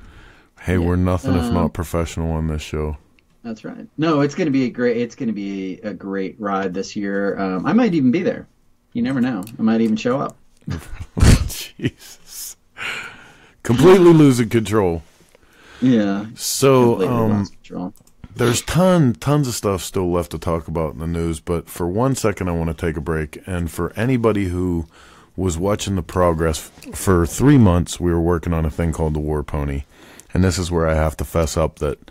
Hey, we're nothing if not professional on this show. That's right. No, it's going to be a great. It's going to be a great ride this year. I might even be there. You never know. I might even show up. Jesus. Completely losing control. Yeah. So there's tons of stuff still left to talk about in the news, but for 1 second I want to take a break. And for anybody who was watching the progress, for 3 months we were working on a thing called the War Pony. And this is where I have to fess up that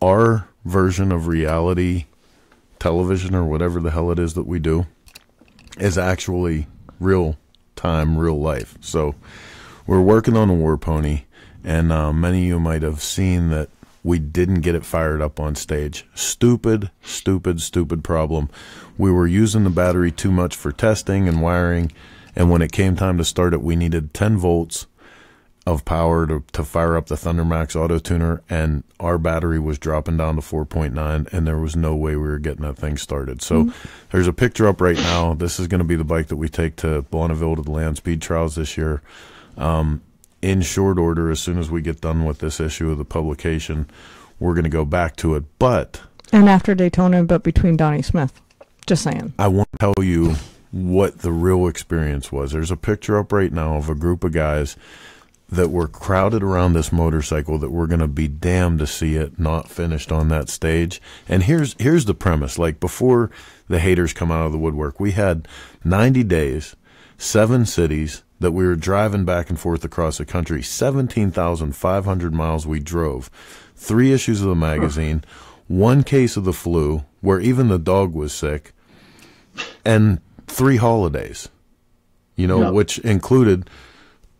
our version of reality television, or whatever the hell it is that we do, is actually real time, real life. So we're working on a War Pony, and many of you might have seen that we didn't get it fired up on stage. Stupid, stupid, stupid problem. We were using the battery too much for testing and wiring, and when it came time to start it, we needed 10 volts of power to fire up the ThunderMax Auto Tuner, and our battery was dropping down to 4.9, and there was no way we were getting that thing started. So there's a picture up right now. This is going to be the bike that we take to Bonneville to the Land Speed Trials this year. In short order, as soon as we get done with this issue of the publication, we're going to go back to it. But and after Daytona, but between Donnie Smith. Just saying. I won't tell you what the real experience was. There's a picture up right now of a group of guys that were crowded around this motorcycle that we're going to be damned to see it not finished on that stage. And here's the premise. Like, before the haters come out of the woodwork, we had 90 days, 7 cities, that we were driving back and forth across the country. 17,500 miles we drove. 3 issues of the magazine, 1 case of the flu, where even the dog was sick, and 3 holidays, you know, which included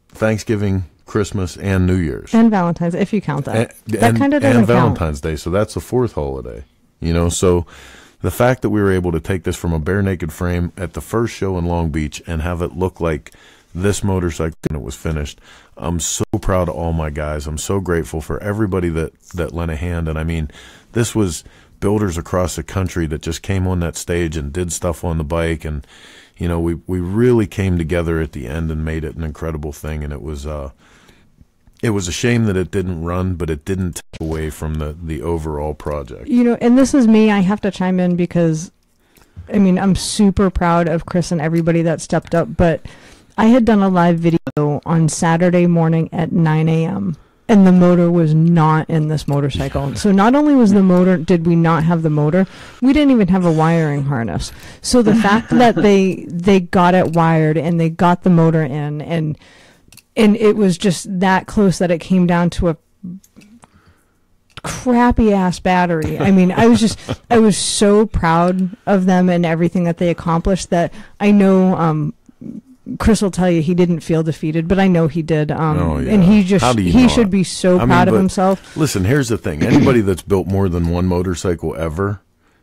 Thanksgiving, Christmas, and New Year's. And Valentine's, if you count that. That kind of doesn't count. And Valentine's Day, so that's the 4th holiday. You know, so the fact that we were able to take this from a bare-naked frame at the first show in Long Beach and have it look like this motorcycle when it was finished, I'm so proud of all my guys. I'm so grateful for everybody that lent a hand. And, I mean, this was builders across the country that just came on that stage and did stuff on the bike, and you know, we really came together at the end and made it an incredible thing. And it was a shame that it didn't run, but it didn't take away from the overall project. You know, and this is me. I have to chime in because, I mean, I'm super proud of Chris and everybody that stepped up. But I had done a live video on Saturday morning at 9 a.m. and the motor was not in this motorcycle. So not only was the motor, did we not have the motor, we didn't even have a wiring harness. So the fact that they got it wired and they got the motor in, and it was just that close that it came down to a crappy ass battery. I mean, I was so proud of them and everything that they accomplished that I know, Chris will tell you he didn't feel defeated, but I know he did. And he should be so proud of himself. Listen, here's the thing. Anybody that's built more than 1 motorcycle ever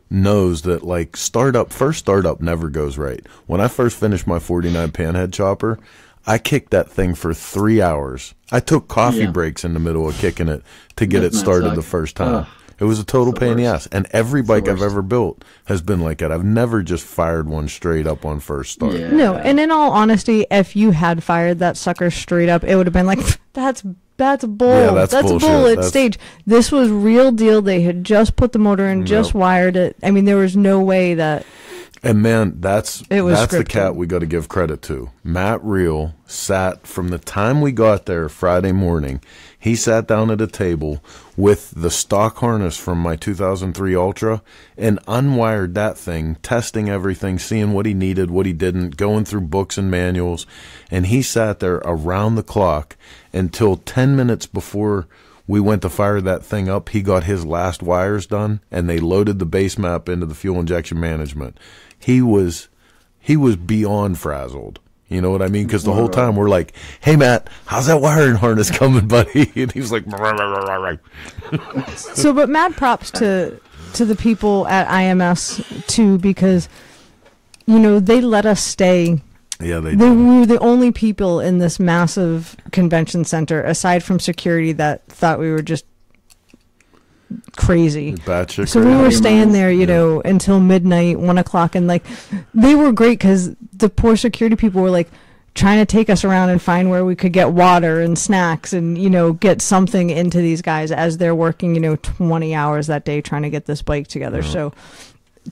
knows that, like, first startup never goes right. When I first finished my 49 Panhead Chopper, I kicked that thing for 3 hours. I took coffee breaks in the middle of kicking it to get it started the first time. It was a total pain in the ass. And every bike I've ever built has been like that. I've never just fired one straight up on first start. Yeah. No, and in all honesty, if you had fired that sucker straight up, it would have been like, that's bull. Yeah, that's bull at stage. This was real deal. They had just put the motor in, just wired it. I mean, there was no way that. And, man, that's the cat we got to give credit to. Matt Reel sat, from the time we got there Friday morning, he sat down at a table with the stock harness from my 2003 Ultra and unwired that thing, testing everything, seeing what he needed, what he didn't, going through books and manuals. And he sat there around the clock until 10 minutes before we went to fire that thing up. He got his last wires done, and they loaded the base map into the fuel injection management. He was beyond frazzled. You know what I mean? Because the whole time we're like, "Hey, Matt, how's that wiring harness coming, buddy?" And he was like, "So, but mad props to the people at IMS too, because you know they let us stay." Yeah, they were the only people in this massive convention center, aside from security, that thought we were just crazy. So we were staying there, you know, until midnight, 1 o'clock, and like they were great because the poor security people were like trying to take us around and find where we could get water and snacks and, you know, get something into these guys as they're working, you know, 20 hours that day trying to get this bike together. Yeah. So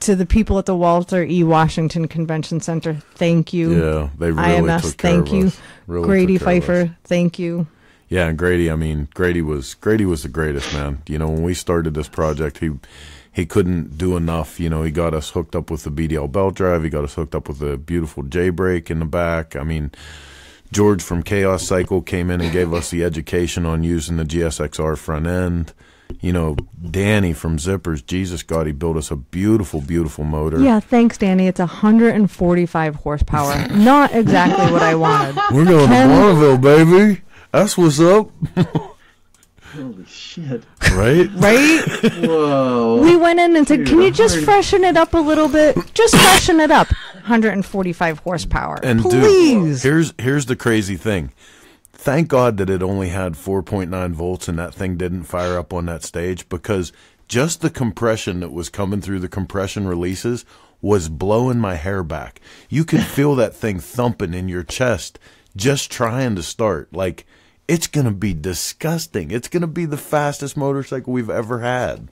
to the people at the Walter E. Washington Convention Center, thank you. Yeah, they really IMS, took care thank of you. Really Grady Pfeiffer, thank you. Yeah, and Grady, I mean, Grady was the greatest, man. You know, when we started this project, he couldn't do enough. You know, he got us hooked up with the BDL belt drive. He got us hooked up with a beautiful J-brake in the back. I mean, George from Chaos Cycle came in and gave us the education on using the GSXR front end. You know, Danny from Zippers, Jesus God, he built us a beautiful, beautiful motor. Yeah, thanks, Danny. It's 145 horsepower. Not exactly what I wanted. We're going to Bonneville, baby. That's what's up. Holy shit. Right? Right? Whoa. We went in and said, can you just freshen it up a little bit? Just freshen it up. 145 horsepower. And please. Dude, here's the crazy thing. Thank God that it only had 4.9 volts and that thing didn't fire up on that stage, because just the compression that was coming through the compression releases was blowing my hair back. You could feel that thing thumping in your chest just trying to start. Like, it's going to be disgusting. It's going to be the fastest motorcycle we've ever had.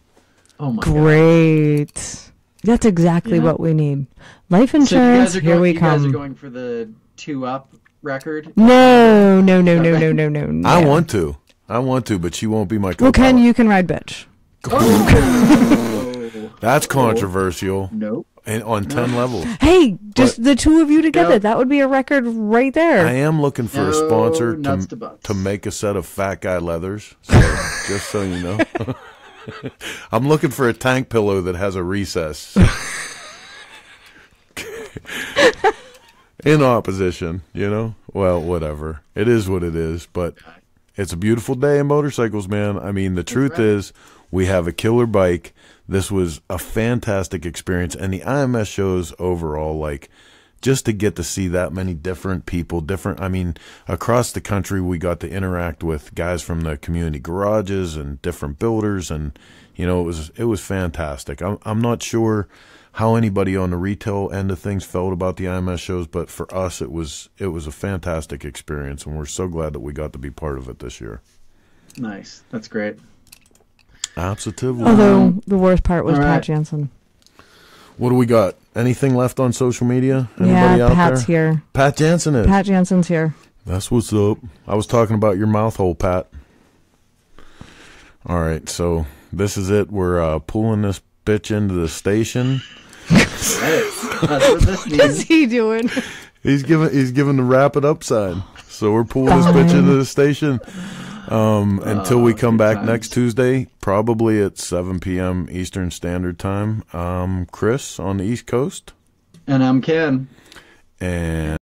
Oh, my God. Great. That's exactly what we need. Life insurance, so here we come. You guys are going for the 2-up record? No, no, no, no, no, no, no, no. I want to, but she won't be my co-pilot. Well, Ken, you can ride bitch. Oh. That's controversial. Nope. And on 10 levels. Hey, just the two of you together. Nope. That would be a record right there. I am looking for a sponsor to make a set of Fat Guy leathers. So, just so you know. I'm looking for a tank pillow that has a recess. In opposition, you know? Well, whatever. It is what it is, but it's a beautiful day in motorcycles, man. I mean, the truth is, we have a killer bike. This was a fantastic experience, and the IMS shows overall, like, just to get to see that many different people, different, I mean, across the country, we got to interact with guys from the community garages and different builders, and, you know, it was fantastic. I'm not sure how anybody on the retail end of things felt about the IMS shows, but for us, it was a fantastic experience, and we're so glad that we got to be part of it this year. Nice. That's great. Absolutely. Although, the worst part was Pat Jansen. What do we got? Anything left on social media? Anybody out Pat's there? Here. Pat Jansen is. Pat Jansen's here. That's what's up. I was talking about your mouth hole, Pat. All right, so this is it. We're pulling this bitch into the station. What is he doing? He's giving the wrap it up sign. So we're pulling this bitch into the station until we come back next Tuesday, probably at 7 p.m. Eastern Standard Time. Chris on the East Coast, and I'm Ken. And